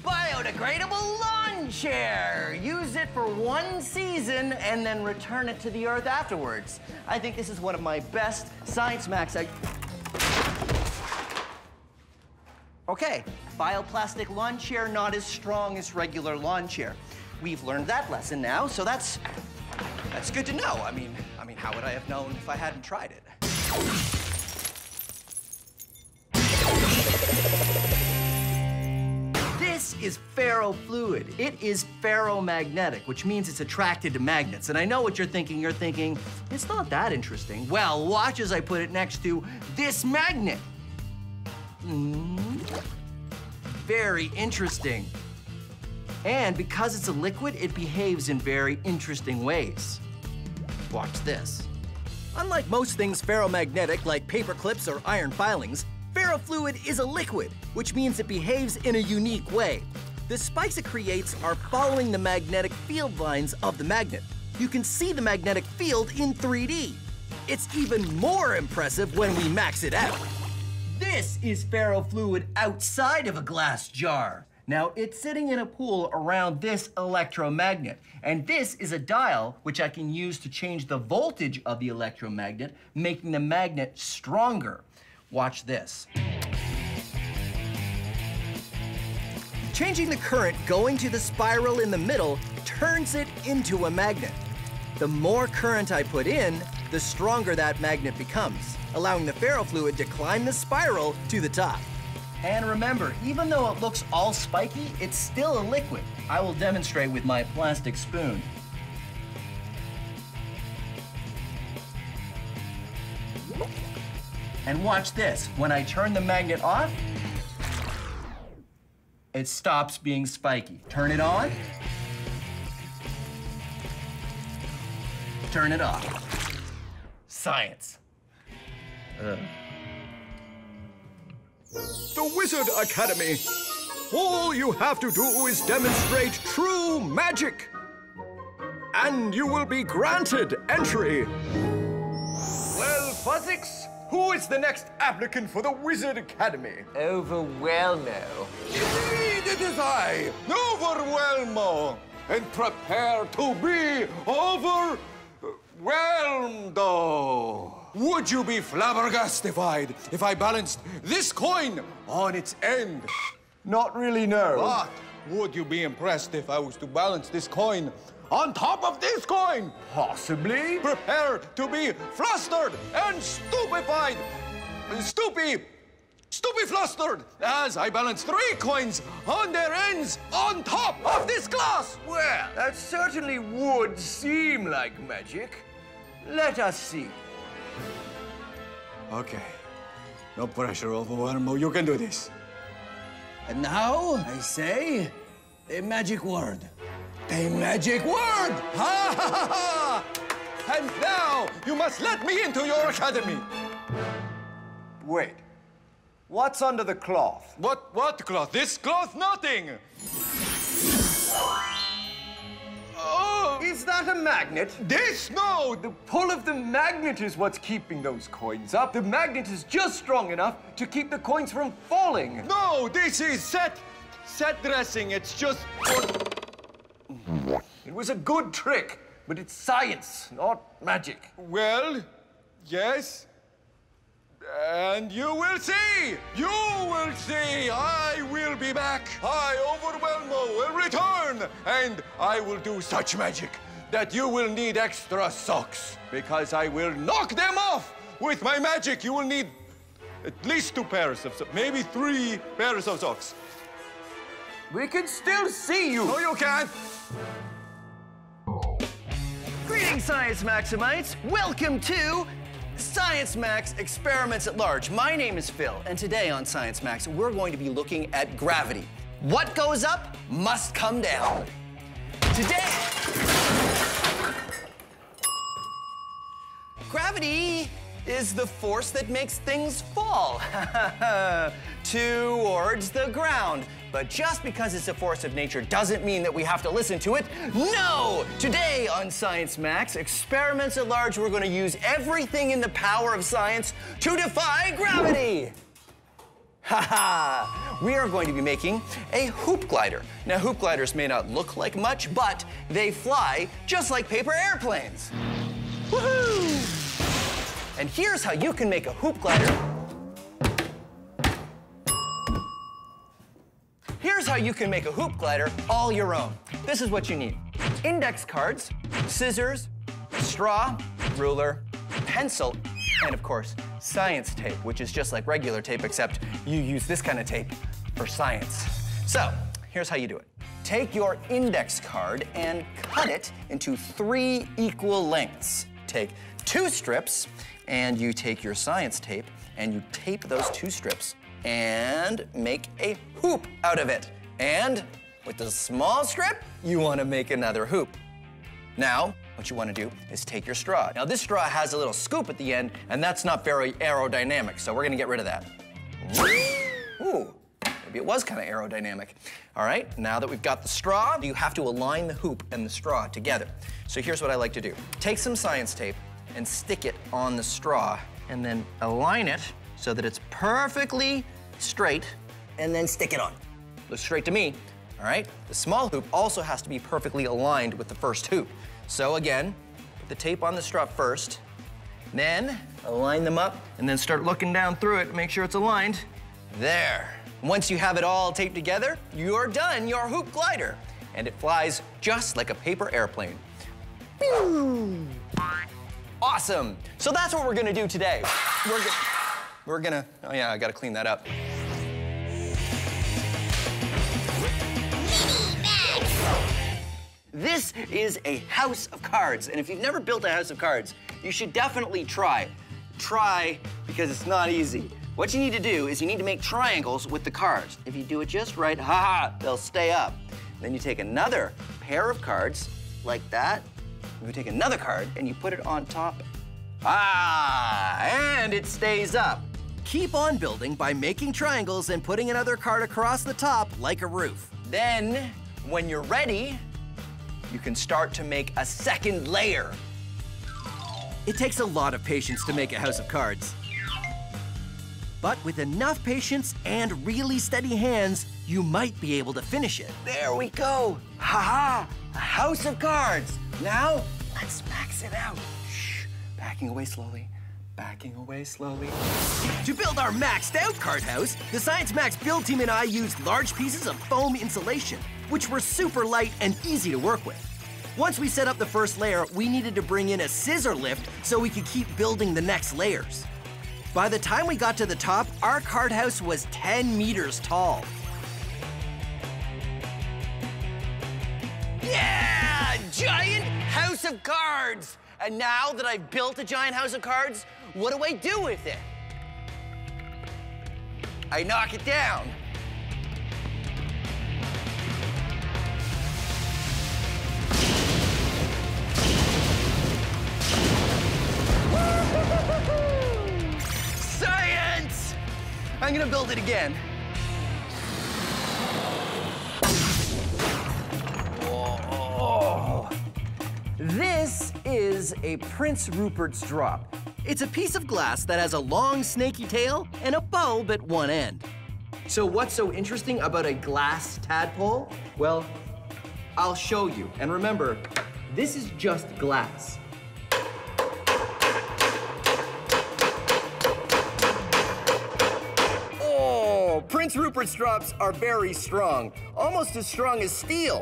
Biodegradable lawn chair. Use it for one season and then return it to the earth afterwards. I think this is one of my best Science Max. I... Okay, bioplastic lawn chair not as strong as regular lawn chair. We've learned that lesson now, so that's that's good to know. I mean, I mean, how would I have known if I hadn't tried it? This is ferrofluid. It is ferromagnetic, which means it's attracted to magnets. And I know what you're thinking. You're thinking, it's not that interesting. Well, watch as I put it next to this magnet. Mm. Very interesting. And because it's a liquid, it behaves in very interesting ways. Watch this. Unlike most things ferromagnetic, like paper clips or iron filings, ferrofluid is a liquid, which means it behaves in a unique way. The spikes it creates are following the magnetic field lines of the magnet. You can see the magnetic field in three D. It's even more impressive when we max it out. This is ferrofluid outside of a glass jar. Now, it's sitting in a pool around this electromagnet. And this is a dial which I can use to change the voltage of the electromagnet, making the magnet stronger. Watch this. Changing the current going to the spiral in the middle turns it into a magnet. The more current I put in, the stronger that magnet becomes, allowing the ferrofluid to climb the spiral to the top. And remember, even though it looks all spiky, it's still a liquid. I will demonstrate with my plastic spoon. And watch this, when I turn the magnet off, it stops being spiky. Turn it on. Turn it off. Science. Ugh. The Wizard Academy. All you have to do is demonstrate true magic, and you will be granted entry. Well, Fuzzix, who is the next applicant for the Wizard Academy? Overwhelmo. Indeed, it is I, Overwhelmo. And prepare to be overwhelmed. Would you be flabbergastified if I balanced this coin on its end? Not really, no. But would you be impressed if I was to balance this coin on top of this coin? Possibly. Prepare to be flustered and stupefied. Stoopy, stupeflustered as I balance three coins on their ends on top of this glass. Well, that certainly would seem like magic. Let us see. Okay. No pressure, Overwhelmo. You can do this. And now I say a magic word. A magic word! Ha ha ha ha! And now you must let me into your academy. Wait. What's under the cloth? What? What cloth? This cloth? Nothing. Oh! Is that a magnet? This? No. The pull of the magnet is what's keeping those coins up. The magnet is just strong enough to keep the coins from falling. No. This is set. Set dressing. It's just. For... It was a good trick, but it's science, not magic. Well, yes. And you will see! You will see! I will be back. I, Overwhelmo, will return. And I will do such magic that you will need extra socks, because I will knock them off. With my magic, you will need at least two pairs of socks, maybe three pairs of socks. We can still see you. No, you can't. Greetings, Science Maximites. Welcome to Science Max Experiments at Large. My name is Phil, and today on Science Max, we're going to be looking at gravity. What goes up must come down. Today... Gravity is the force that makes things fall towards the ground. But just because it's a force of nature doesn't mean that we have to listen to it. No! Today on Science Max, Experiments at Large, we're going to use everything in the power of science to defy gravity! Haha! We are going to be making a hoop glider. Now, hoop gliders may not look like much, but they fly just like paper airplanes. Woohoo! And here's how you can make a hoop glider. Here's how you can make a hoop glider all your own. This is what you need. Index cards, scissors, straw, ruler, pencil, and of course, science tape, which is just like regular tape, except you use this kind of tape for science. So, here's how you do it. Take your index card and cut it into three equal lengths. Take two strips, and you take your science tape, and you tape those two strips, and make a hoop out of it. And with the small strip, you want to make another hoop. Now, what you want to do is take your straw. Now, this straw has a little scoop at the end, and that's not very aerodynamic, so we're going to get rid of that. Ooh, maybe it was kind of aerodynamic. All right, now that we've got the straw, you have to align the hoop and the straw together. So here's what I like to do. Take some science tape and stick it on the straw, and then align it so that it's perfectly straight, and then stick it on. Looks straight to me, all right? The small hoop also has to be perfectly aligned with the first hoop. So again, put the tape on the straw first, then align them up, and then start looking down through it to make sure it's aligned. There. Once you have it all taped together, you're done your hoop glider. And it flies just like a paper airplane. Pew! Awesome. So that's what we're gonna do today. We're gonna We're gonna, oh yeah, I gotta clean that up. This is a house of cards, and if you've never built a house of cards, you should definitely try. Try, because it's not easy. What you need to do is you need to make triangles with the cards. If you do it just right, haha, they'll stay up. Then you take another pair of cards, like that. You take another card, and you put it on top. Ah, and it stays up. Keep on building by making triangles and putting another card across the top like a roof. Then, when you're ready, you can start to make a second layer. It takes a lot of patience to make a house of cards. But with enough patience and really steady hands, you might be able to finish it. There we go. Ha-ha, a house of cards. Now, let's max it out. Shh, backing away slowly. Backing away slowly. To build our maxed out card house, the Science Max build team and I used large pieces of foam insulation, which were super light and easy to work with. Once we set up the first layer, we needed to bring in a scissor lift so we could keep building the next layers. By the time we got to the top, our card house was ten meters tall. Yeah! Giant house of cards! And now that I've built a giant house of cards, what do I do with it? I knock it down. Science! I'm gonna build it again. Whoa. This is a Prince Rupert's drop. It's a piece of glass that has a long snaky tail and a bulb at one end. So what's so interesting about a glass tadpole? Well, I'll show you. And remember, this is just glass. Oh, Prince Rupert's drops are very strong, almost as strong as steel.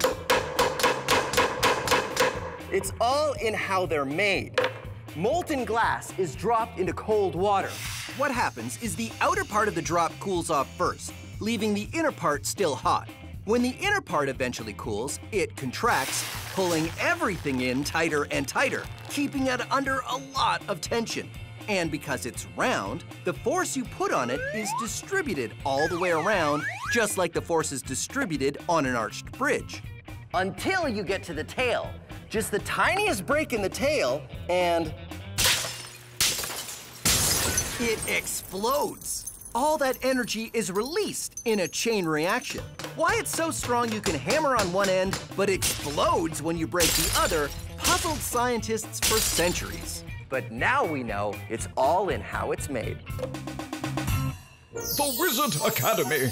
It's all in how they're made. Molten glass is dropped into cold water. What happens is the outer part of the drop cools off first, leaving the inner part still hot. When the inner part eventually cools, it contracts, pulling everything in tighter and tighter, keeping it under a lot of tension. And because it's round, the force you put on it is distributed all the way around, just like the force is distributed on an arched bridge. Until you get to the tail. Just the tiniest break in the tail, and it explodes. all that energy is released in a chain reaction. Why it's so strong you can hammer on one end, but explodes when you break the other, puzzled scientists for centuries. But now we know it's all in how it's made. The Wizard Academy.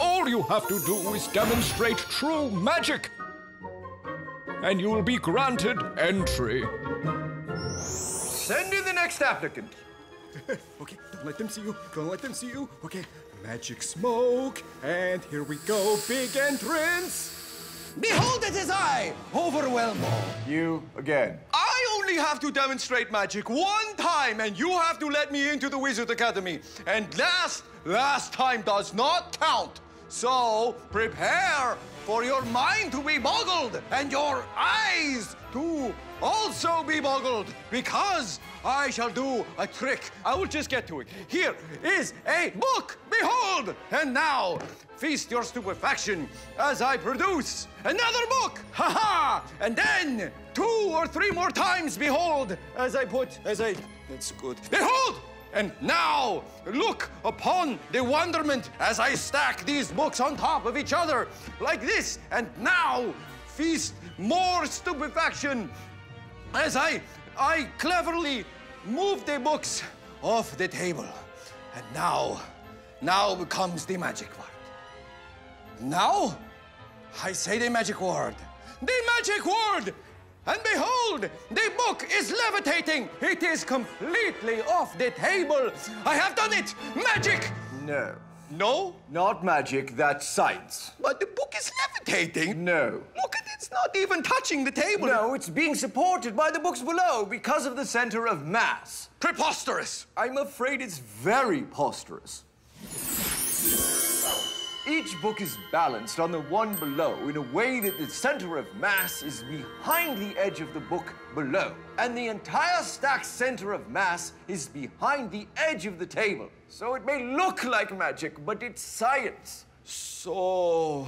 All you have to do is demonstrate true magic, and you'll be granted entry. Send in the next applicant. Okay, don't let them see you. Don't let them see you. Okay, magic smoke, and here we go, big entrance. Behold, it is I, Overwhelmo. You again. I only have to demonstrate magic one time, and you have to let me into the Wizard Academy. And last, last time does not count. So prepare for your mind to be boggled and your eyes to also be boggled, because I shall do a trick. I will just get to it. Here is a book, behold! And now, feast your stupefaction as I produce another book, ha-ha! And then, two or three more times, behold, as I put, as I, that's good, behold! And now, look upon the wonderment as I stack these books on top of each other, like this, and now, feast more stupefaction as I, I cleverly move the books off the table. And now, now becomes the magic word. Now, I say the magic word, the magic word, and behold, the book is levitating. It is completely off the table. I have done it, magic. No. No? Not magic, that's science. But the book is levitating. No. Look at it, it's not even touching the table. No, it's being supported by the books below because of the center of mass. Preposterous. I'm afraid it's very preposterous. Each book is balanced on the one below in a way that the center of mass is behind the edge of the book below. And the entire stack's center of mass is behind the edge of the table. So it may look like magic, but it's science. So,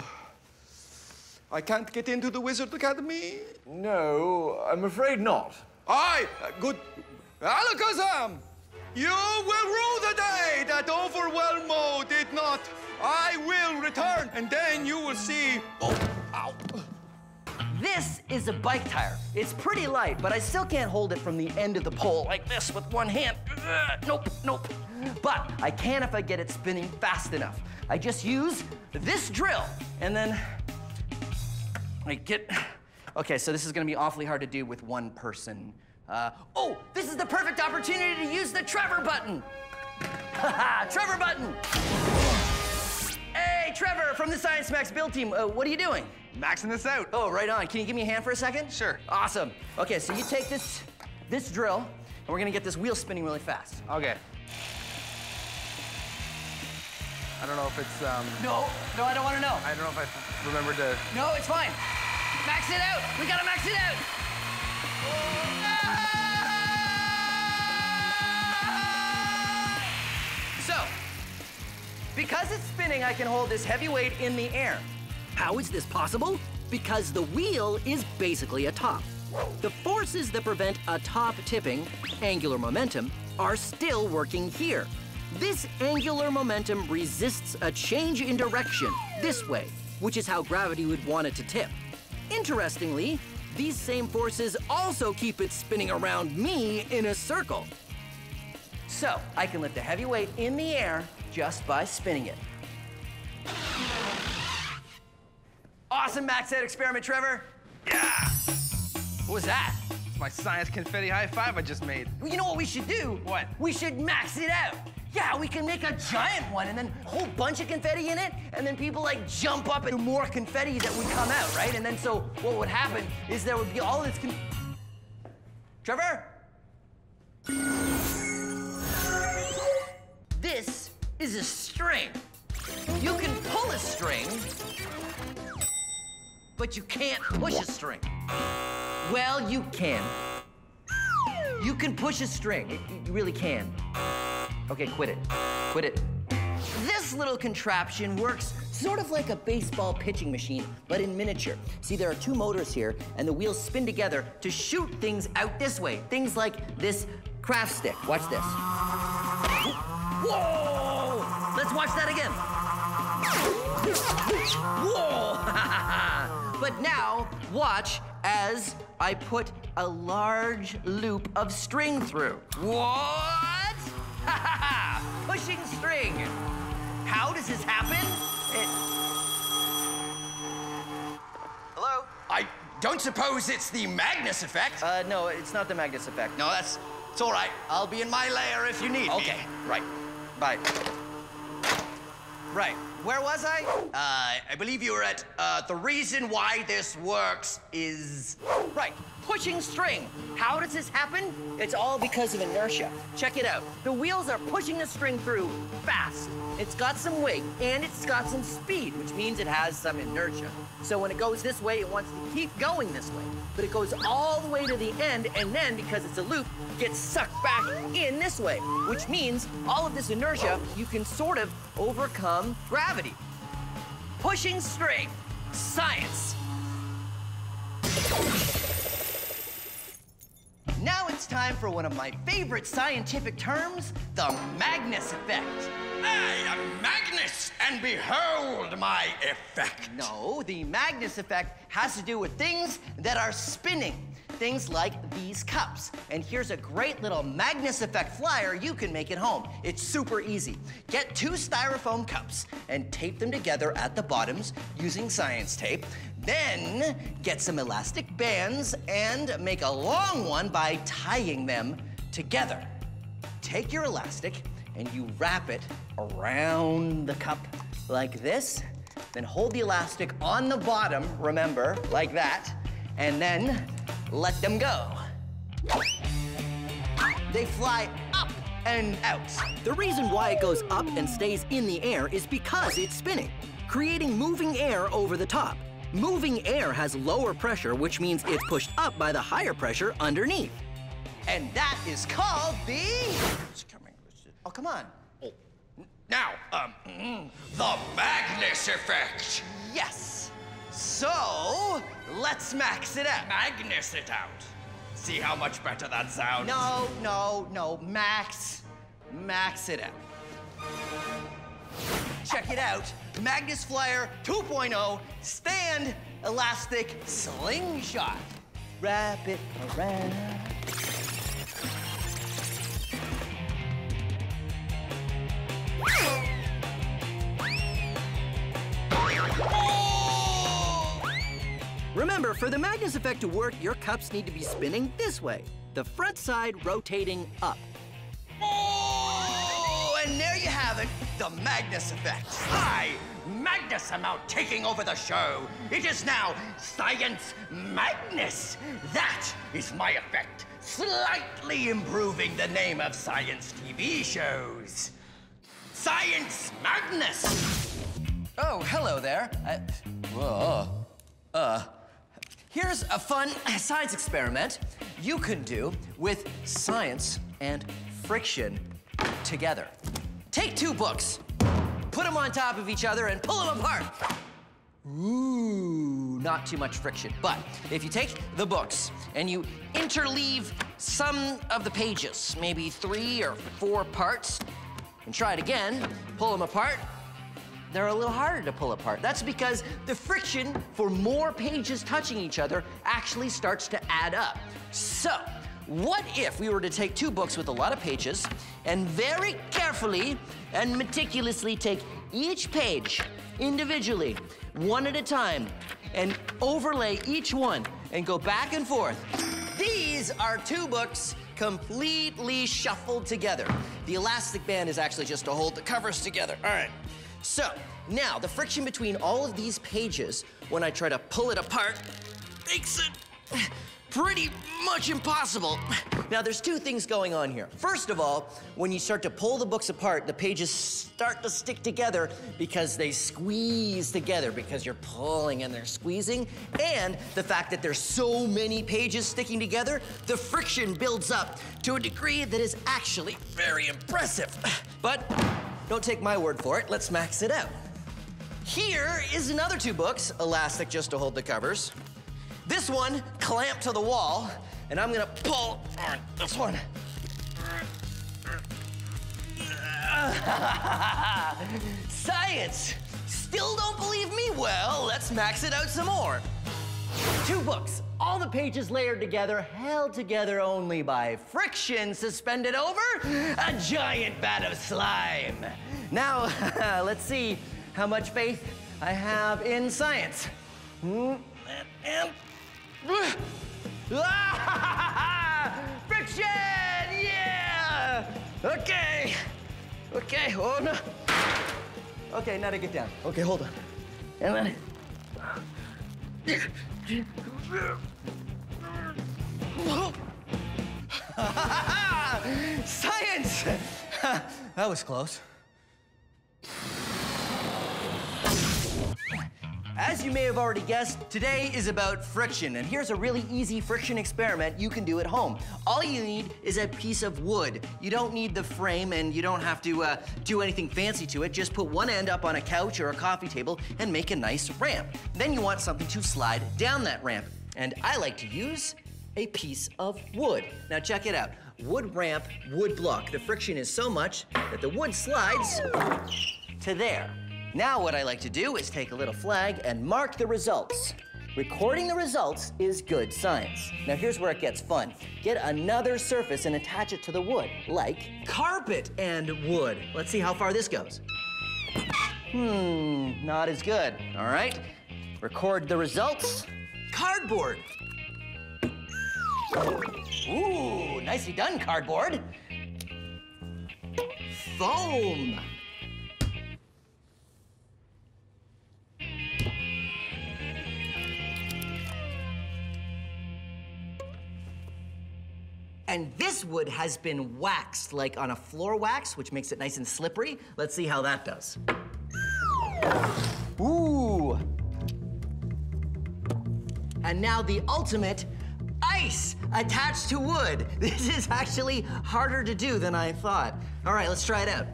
I can't get into the Wizard Academy? No, I'm afraid not. I, uh, good, Alakazam! You will rue the day that Overwhelmo did not. I will return, and then you will see. Oh, ow. This is a bike tire. It's pretty light, but I still can't hold it from the end of the pole like this with one hand. Nope, nope. But I can if I get it spinning fast enough. I just use this drill, and then I get. Okay, so this is gonna be awfully hard to do with one person. Uh, oh, this is the perfect opportunity to use the Trevor button. Haha, Trevor button. Hey, Trevor from the Science Max build team. Uh, what are you doing? Maxing this out. Oh, right on. Can you give me a hand for a second? Sure. Awesome. Okay, so you take this, this drill, and we're gonna get this wheel spinning really fast. Okay. I don't know if it's. Um... No, no, I don't want to know. I don't know if I remember to. No, it's fine. Max it out. We gotta max it out. So, because it's spinning, I can hold this heavy weight in the air. How is this possible? Because the wheel is basically a top. The forces that prevent a top tipping, angular momentum, are still working here. This angular momentum resists a change in direction this way, which is how gravity would want it to tip. Interestingly, these same forces also keep it spinning around me in a circle. So I can lift a heavy weight in the air just by spinning it. Awesome max out experiment, Trevor. Yeah. What was that? It's my science confetti high five I just made. Well, you know what we should do? What? We should max it out. Yeah, we can make a giant one and then a whole bunch of confetti in it, and then people like jump up and more confetti that would come out, right? And then so what would happen is there would be all this con- Trevor? This is a string. You can pull a string, but you can't push a string. Well, you can. You can push a string, it, you really can. Okay, quit it, quit it. This little contraption works sort of like a baseball pitching machine, but in miniature. See, there are two motors here, and the wheels spin together to shoot things out this way. Things like this craft stick, watch this. Whoa! Let's watch that again. Whoa! But now, watch as I put a large loop of string through. What? Pushing string. How does this happen? It... Hello? I don't suppose it's the Magnus effect. Uh, no, it's not the Magnus effect. No, that's... It's all right. I'll be in my lair if you need okay. me. Okay, right. Bye. Right. Where was I? Uh, I believe you were at, uh, the reason why this works is... Right, pushing string. How does this happen? It's all because of inertia. Check it out. The wheels are pushing the string through fast. It's got some weight, and it's got some speed, which means it has some inertia. So when it goes this way, it wants to keep going this way. But it goes all the way to the end, and then, because it's a loop, gets sucked back in this way, which means all of this inertia, you can sort of overcome gravity. Pushing string. Science. Now it's time for one of my favorite scientific terms, the Magnus effect. I am Magnus, and behold my effect. No, the Magnus effect has to do with things that are spinning. Things like these cups. And here's a great little Magnus effect flyer you can make at home. It's super easy. Get two styrofoam cups and tape them together at the bottoms using science tape. Then get some elastic bands and make a long one by tying them together. Take your elastic and you wrap it around the cup like this. Then hold the elastic on the bottom, remember, like that. And then let them go. They fly up and out. The reason why it goes up and stays in the air is because it's spinning, creating moving air over the top. Moving air has lower pressure, which means it's pushed up by the higher pressure underneath. And that is called the... Oh, come on. Oh. Now, um, the Magnus effect. Yes. So, let's max it out. Magnus it out. See how much better that sounds. No, no, no. Max. Max it out. Check it out. Magnus Flyer two point oh, stand, elastic, slingshot. Wrap it around. Oh! Remember, for the Magnus effect to work, your cups need to be spinning this way. The front side rotating up. Oh, and there you have it, the Magnus effect. I, Magnus, am out taking over the show. It is now Science Magnus. That is my effect, slightly improving the name of science T V shows. Science Magnus. Oh, hello there. I... Whoa. Uh... Here's a fun science experiment you can do with science and friction together. Take two books, put them on top of each other, and pull them apart. Ooh, not too much friction. But if you take the books and you interleave some of the pages, maybe three or four parts, and try it again, pull them apart, they're a little harder to pull apart. That's because the friction for more pages touching each other actually starts to add up. So, what if we were to take two books with a lot of pages and very carefully and meticulously take each page individually, one at a time, and overlay each one and go back and forth? These are two books completely shuffled together. The elastic band is actually just to hold the covers together. All right. So, now, the friction between all of these pages, when I try to pull it apart, makes it pretty much impossible. Now, there's two things going on here. First of all, when you start to pull the books apart, the pages start to stick together because they squeeze together, because you're pulling and they're squeezing. And the fact that there's so many pages sticking together, the friction builds up to a degree that is actually very impressive. But don't take my word for it. Let's max it out. Here is another two books, elastic just to hold the covers. This one clamped to the wall, and I'm gonna pull on this one. Science! Still don't believe me? Well, let's max it out some more. Two books, all the pages layered together, held together only by friction, suspended over a giant vat of slime. Now, let's see how much faith I have in science. Friction, yeah! Okay, okay, oh no. Okay, now to get down. Okay, hold on. And then... Science! That was close. As you may have already guessed, today is about friction, and here's a really easy friction experiment you can do at home. All you need is a piece of wood. You don't need the frame, and you don't have to uh, do anything fancy to it. Just put one end up on a couch or a coffee table and make a nice ramp. Then you want something to slide down that ramp, and I like to use a piece of wood. Now check it out. Wood ramp, wood block. The friction is so much that the wood slides to there. Now what I like to do is take a little flag and mark the results. Recording the results is good science. Now here's where it gets fun. Get another surface and attach it to the wood, like carpet and wood. Let's see how far this goes. Hmm, not as good. All right, record the results. Cardboard. Ooh, nicely done, cardboard. Foam. And this wood has been waxed, like on a floor wax, which makes it nice and slippery. Let's see how that does. Ooh. And now the ultimate, ice attached to wood. This is actually harder to do than I thought. All right, let's try it out.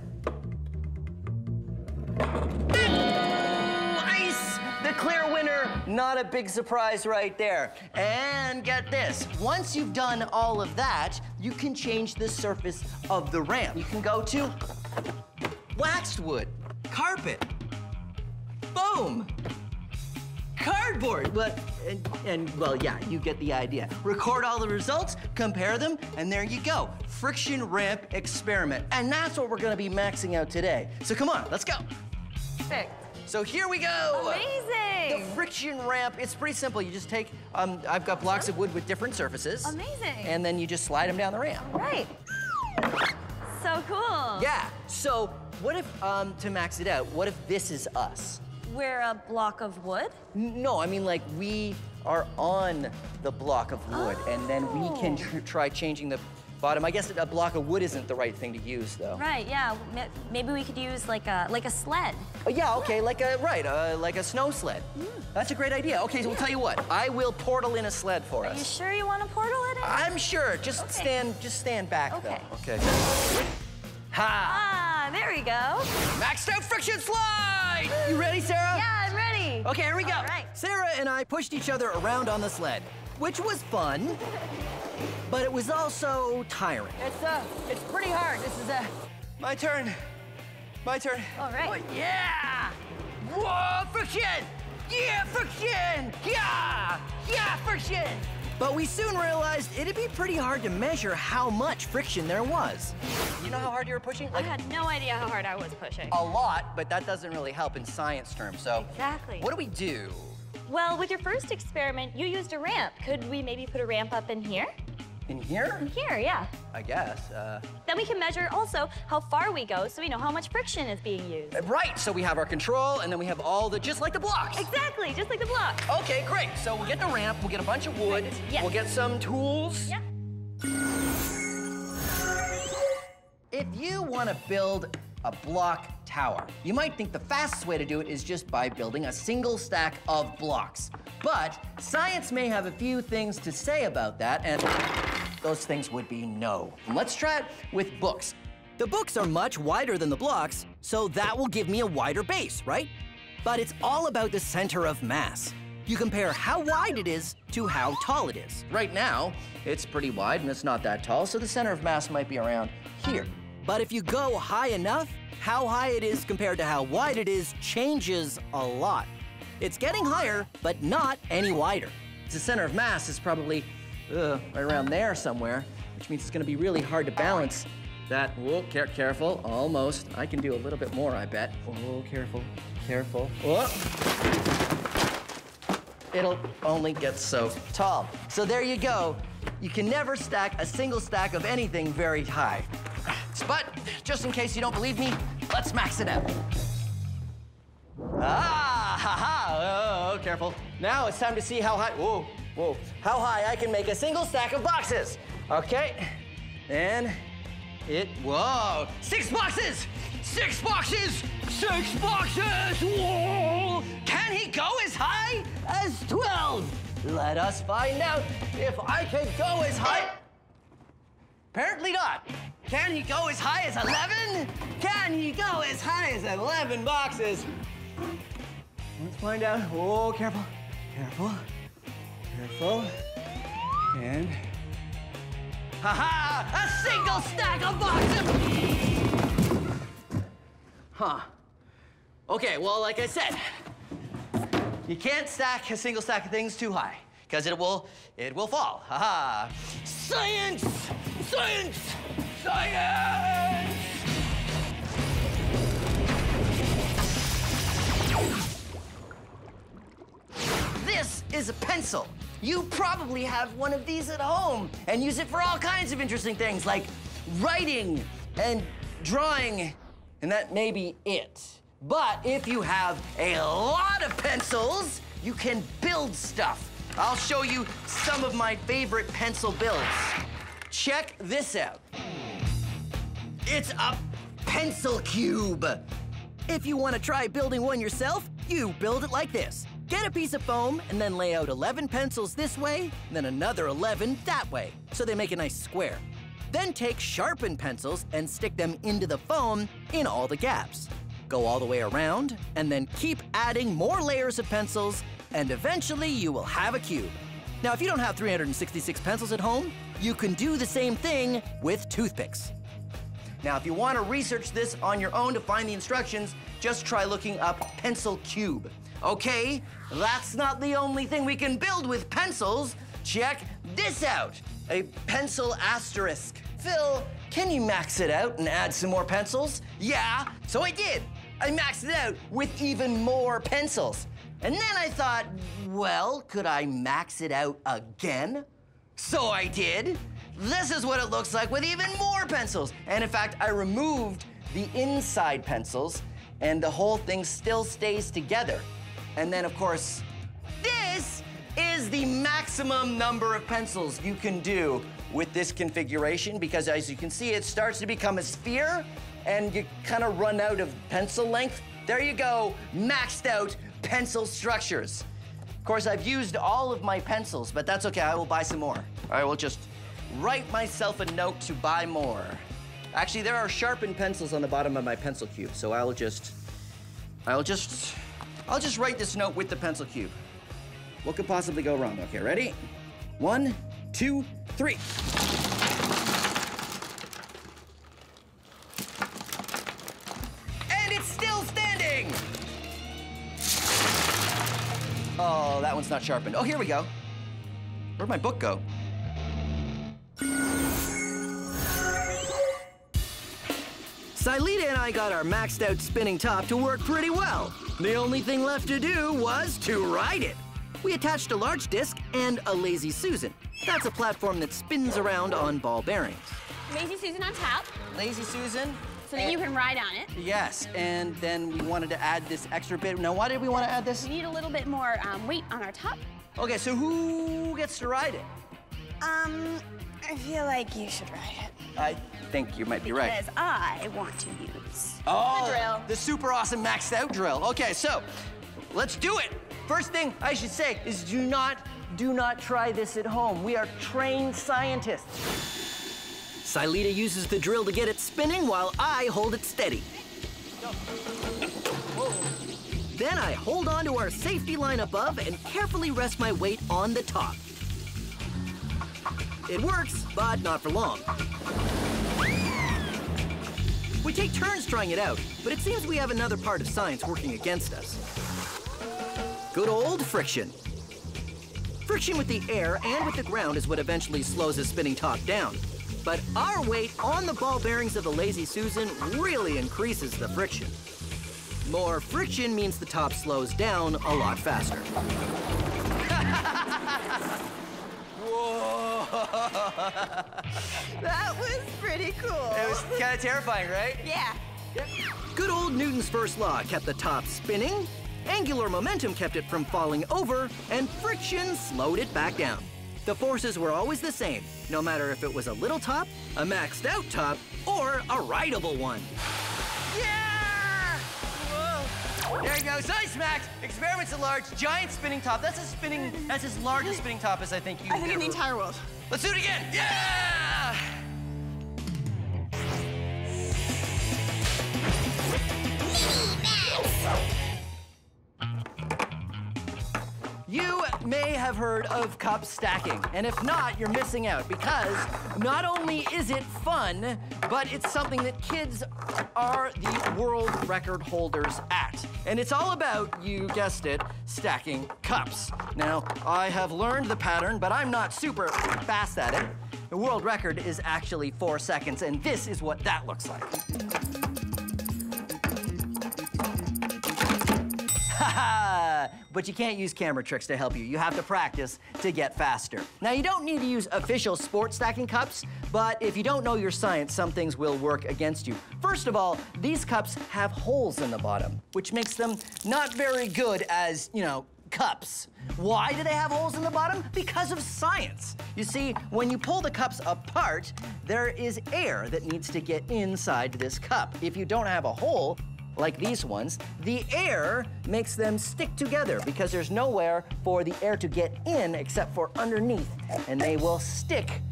Clear winner, not a big surprise right there. And get this, once you've done all of that, you can change the surface of the ramp. You can go to waxed wood, carpet, foam, cardboard. But, and, and well, yeah, you get the idea. Record all the results, compare them, and there you go. Friction ramp experiment. And that's what we're gonna be maxing out today. So come on, let's go. Perfect. So here we go. Amazing. The friction ramp, it's pretty simple. You just take, um, I've got blocks of wood with different surfaces. Amazing. And then you just slide them down the ramp. All right. So cool. Yeah, so what if, um, to max it out, what if this is us? We're a block of wood? No, I mean like we are on the block of wood oh. and then we can tr try changing the bottom. I guess a block of wood isn't the right thing to use, though. Right. Yeah. Maybe we could use like a like a sled. Oh, yeah. Okay. Like a right. Uh, like a snow sled. Mm. That's a great idea. Okay. So yeah. We'll tell you what. I will portal in a sled for Are us. Are you sure you want to portal it in? I'm sure. Just okay. stand. Just stand back. Okay. Though. Okay. Ha! Ah! There we go. Maxed out friction slide. You ready, Sarah? Yeah, I'm ready. Okay. Here we go. All right. Sarah and I pushed each other around on the sled, which was fun. But it was also tiring. It's uh, it's pretty hard. This is a... Uh... My turn. My turn. All right. Oh, yeah! Whoa, friction! Yeah, friction! Yeah! Yeah, friction! But we soon realized it'd be pretty hard to measure how much friction there was. You know how hard you were pushing? Like, I had no idea how hard I was pushing. A lot, but that doesn't really help in science terms, so... Exactly. What do we do? Well, with your first experiment, you used a ramp. Could we maybe put a ramp up in here? In here? In here, yeah. I guess. Uh... Then we can measure also how far we go so we know how much friction is being used. Right, so we have our control and then we have all the, just like the blocks. Exactly, just like the blocks. Okay, great. So we'll get the ramp, we'll get a bunch of wood, right. yes. we'll get some tools. Yeah. If you want to build a block tower, you might think the fastest way to do it is just by building a single stack of blocks. But science may have a few things to say about that, and those things would be no. Let's try it with books. The books are much wider than the blocks, so that will give me a wider base, right? But it's all about the center of mass. You compare how wide it is to how tall it is. Right now, it's pretty wide and it's not that tall, so the center of mass might be around here. But if you go high enough, how high it is compared to how wide it is changes a lot. It's getting higher, but not any wider. The center of mass is probably uh, right around there somewhere, which means it's gonna be really hard to balance that. Whoa, care careful, almost. I can do a little bit more, I bet. Oh, careful, careful. Whoa. It'll only get so tall. So there you go. You can never stack a single stack of anything very high. But just in case you don't believe me, let's max it out. Ah, ha, ha, oh, careful. Now it's time to see how high, whoa, whoa, how high I can make a single stack of boxes. Okay, and it, whoa, six boxes, six boxes, six boxes, whoa. Can he go as high as twelve? Let us find out if I can go as high. Apparently not. Can he go as high as eleven? Can he go as high as eleven boxes? Let's find out. Oh, careful, careful, careful. And, ha-ha, a single stack of boxes! Huh. Okay, well, like I said, you can't stack a single stack of things too high, because it will, it will fall. Ha-ha. Science! Science! Science! This is a pencil. You probably have one of these at home and use it for all kinds of interesting things like writing and drawing, and that may be it. But if you have a lot of pencils, you can build stuff. I'll show you some of my favorite pencil builds. Check this out. It's a pencil cube. If you want to try building one yourself, you build it like this. Get a piece of foam and then lay out eleven pencils this way, and then another eleven that way, so they make a nice square. Then take sharpened pencils and stick them into the foam in all the gaps. Go all the way around and then keep adding more layers of pencils, and eventually you will have a cube. Now, if you don't have three hundred sixty-six pencils at home, you can do the same thing with toothpicks. Now, if you want to research this on your own to find the instructions, just try looking up pencil cube. Okay, that's not the only thing we can build with pencils. Check this out, a pencil asterisk. Phil, can you max it out and add some more pencils? Yeah, so I did. I maxed it out with even more pencils. And then I thought, well, could I max it out again? So I did. This is what it looks like with even more pencils. And in fact, I removed the inside pencils and the whole thing still stays together. And then of course, this is the maximum number of pencils you can do with this configuration, because as you can see, it starts to become a sphere and you kind of run out of pencil length. There you go, maxed out pencil structures. Of course, I've used all of my pencils, but that's okay, I will buy some more. I will just write myself a note to buy more. Actually, there are sharpened pencils on the bottom of my pencil cube, so I'll just, I'll just, I'll just write this note with the pencil cube. What could possibly go wrong? Okay, ready? One, two, three. And it's still standing! Oh, that one's not sharpened. Oh, here we go. Where'd my book go? Silita and I got our maxed out spinning top to work pretty well. The only thing left to do was to ride it. We attached a large disc and a Lazy Susan. That's a platform that spins around on ball bearings. Lazy Susan on top. Lazy Susan. So that you can ride on it. Yes, and then we wanted to add this extra bit. Now, why did we want to add this? We need a little bit more um, weight on our top. Okay, so who gets to ride it? Um, I feel like you should ride it. I think you might be right. Because I want to use oh, the drill. The super awesome maxed out drill. Okay, so let's do it. First thing I should say is do not, do not try this at home. We are trained scientists. Silita uses the drill to get it spinning while I hold it steady. Then I hold on to our safety line above and carefully rest my weight on the top. It works, but not for long. We take turns trying it out, but it seems we have another part of science working against us. Good old friction. Friction with the air and with the ground is what eventually slows a spinning top down. But our weight on the ball bearings of the Lazy Susan really increases the friction. More friction means the top slows down a lot faster. Whoa! That was pretty cool. It was kind of terrifying, right? Yeah. Good old Newton's first law kept the top spinning, angular momentum kept it from falling over, and friction slowed it back down. The forces were always the same, no matter if it was a little top, a maxed-out top, or a rideable one. Yeah! Whoa. There you go, Science Max. Experiments at large, giant spinning top. That's a spinning. That's as large a spinning top as I think you. I think ever. In the entire world. Let's do it again. Yeah! You may have heard of cup stacking, and if not, you're missing out because not only is it fun, but it's something that kids are the world record holders at. And it's all about, you guessed it, stacking cups. Now, I have learned the pattern, but I'm not super fast at it. The world record is actually four seconds, and this is what that looks like. But you can't use camera tricks to help you. You have to practice to get faster. Now, you don't need to use official sport stacking cups, but if you don't know your science, some things will work against you. First of all, these cups have holes in the bottom, which makes them not very good as, you know, cups. Why do they have holes in the bottom? Because of science. You see, when you pull the cups apart, there is air that needs to get inside this cup. If you don't have a hole, like these ones, the air makes them stick together because there's nowhere for the air to get in except for underneath, and they will stick.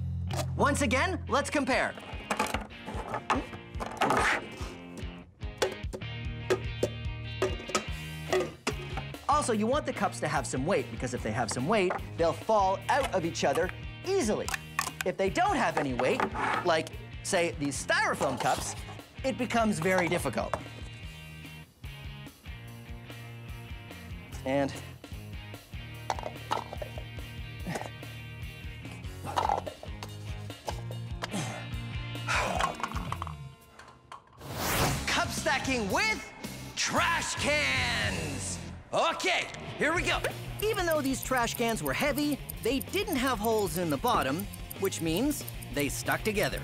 Once again, let's compare. Also, you want the cups to have some weight because if they have some weight, they'll fall out of each other easily. If they don't have any weight, like, say, these styrofoam cups, it becomes very difficult. And cup stacking with trash cans. Okay, here we go. Even though these trash cans were heavy, they didn't have holes in the bottom, which means they stuck together.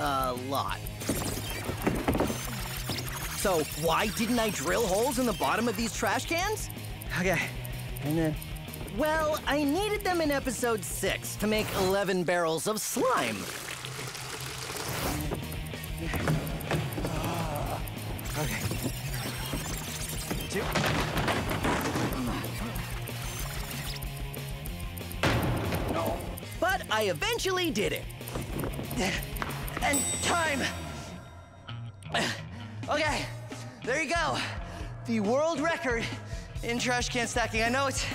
A lot. So why didn't I drill holes in the bottom of these trash cans? Okay, and then... Well, I needed them in episode six to make eleven barrels of slime. Uh, okay. Two. No. But I eventually did it. And time. Okay, there you go. The world record in trash can stacking. I know it's,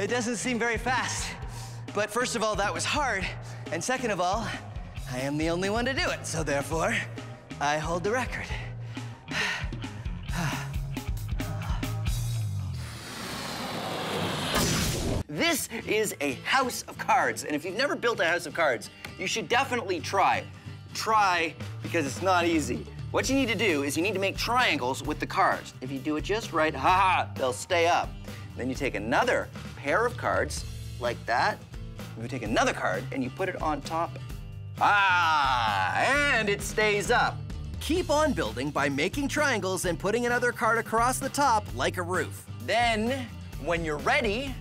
it doesn't seem very fast, but first of all, that was hard. And second of all, I am the only one to do it. So therefore, I hold the record. This is a house of cards. And if you've never built a house of cards, you should definitely try. Try, because it's not easy. What you need to do is you need to make triangles with the cards. If you do it just right, ha-ha, they'll stay up. Then you take another pair of cards, like that. You take another card, and you put it on top. Ah, and it stays up. Keep on building by making triangles and putting another card across the top like a roof. Then, when you're ready,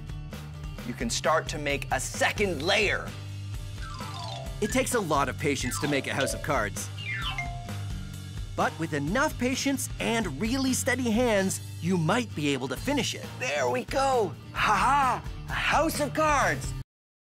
you can start to make a second layer. It takes a lot of patience to make a house of cards. But with enough patience and really steady hands, you might be able to finish it. There we go. Ha ha, a house of cards.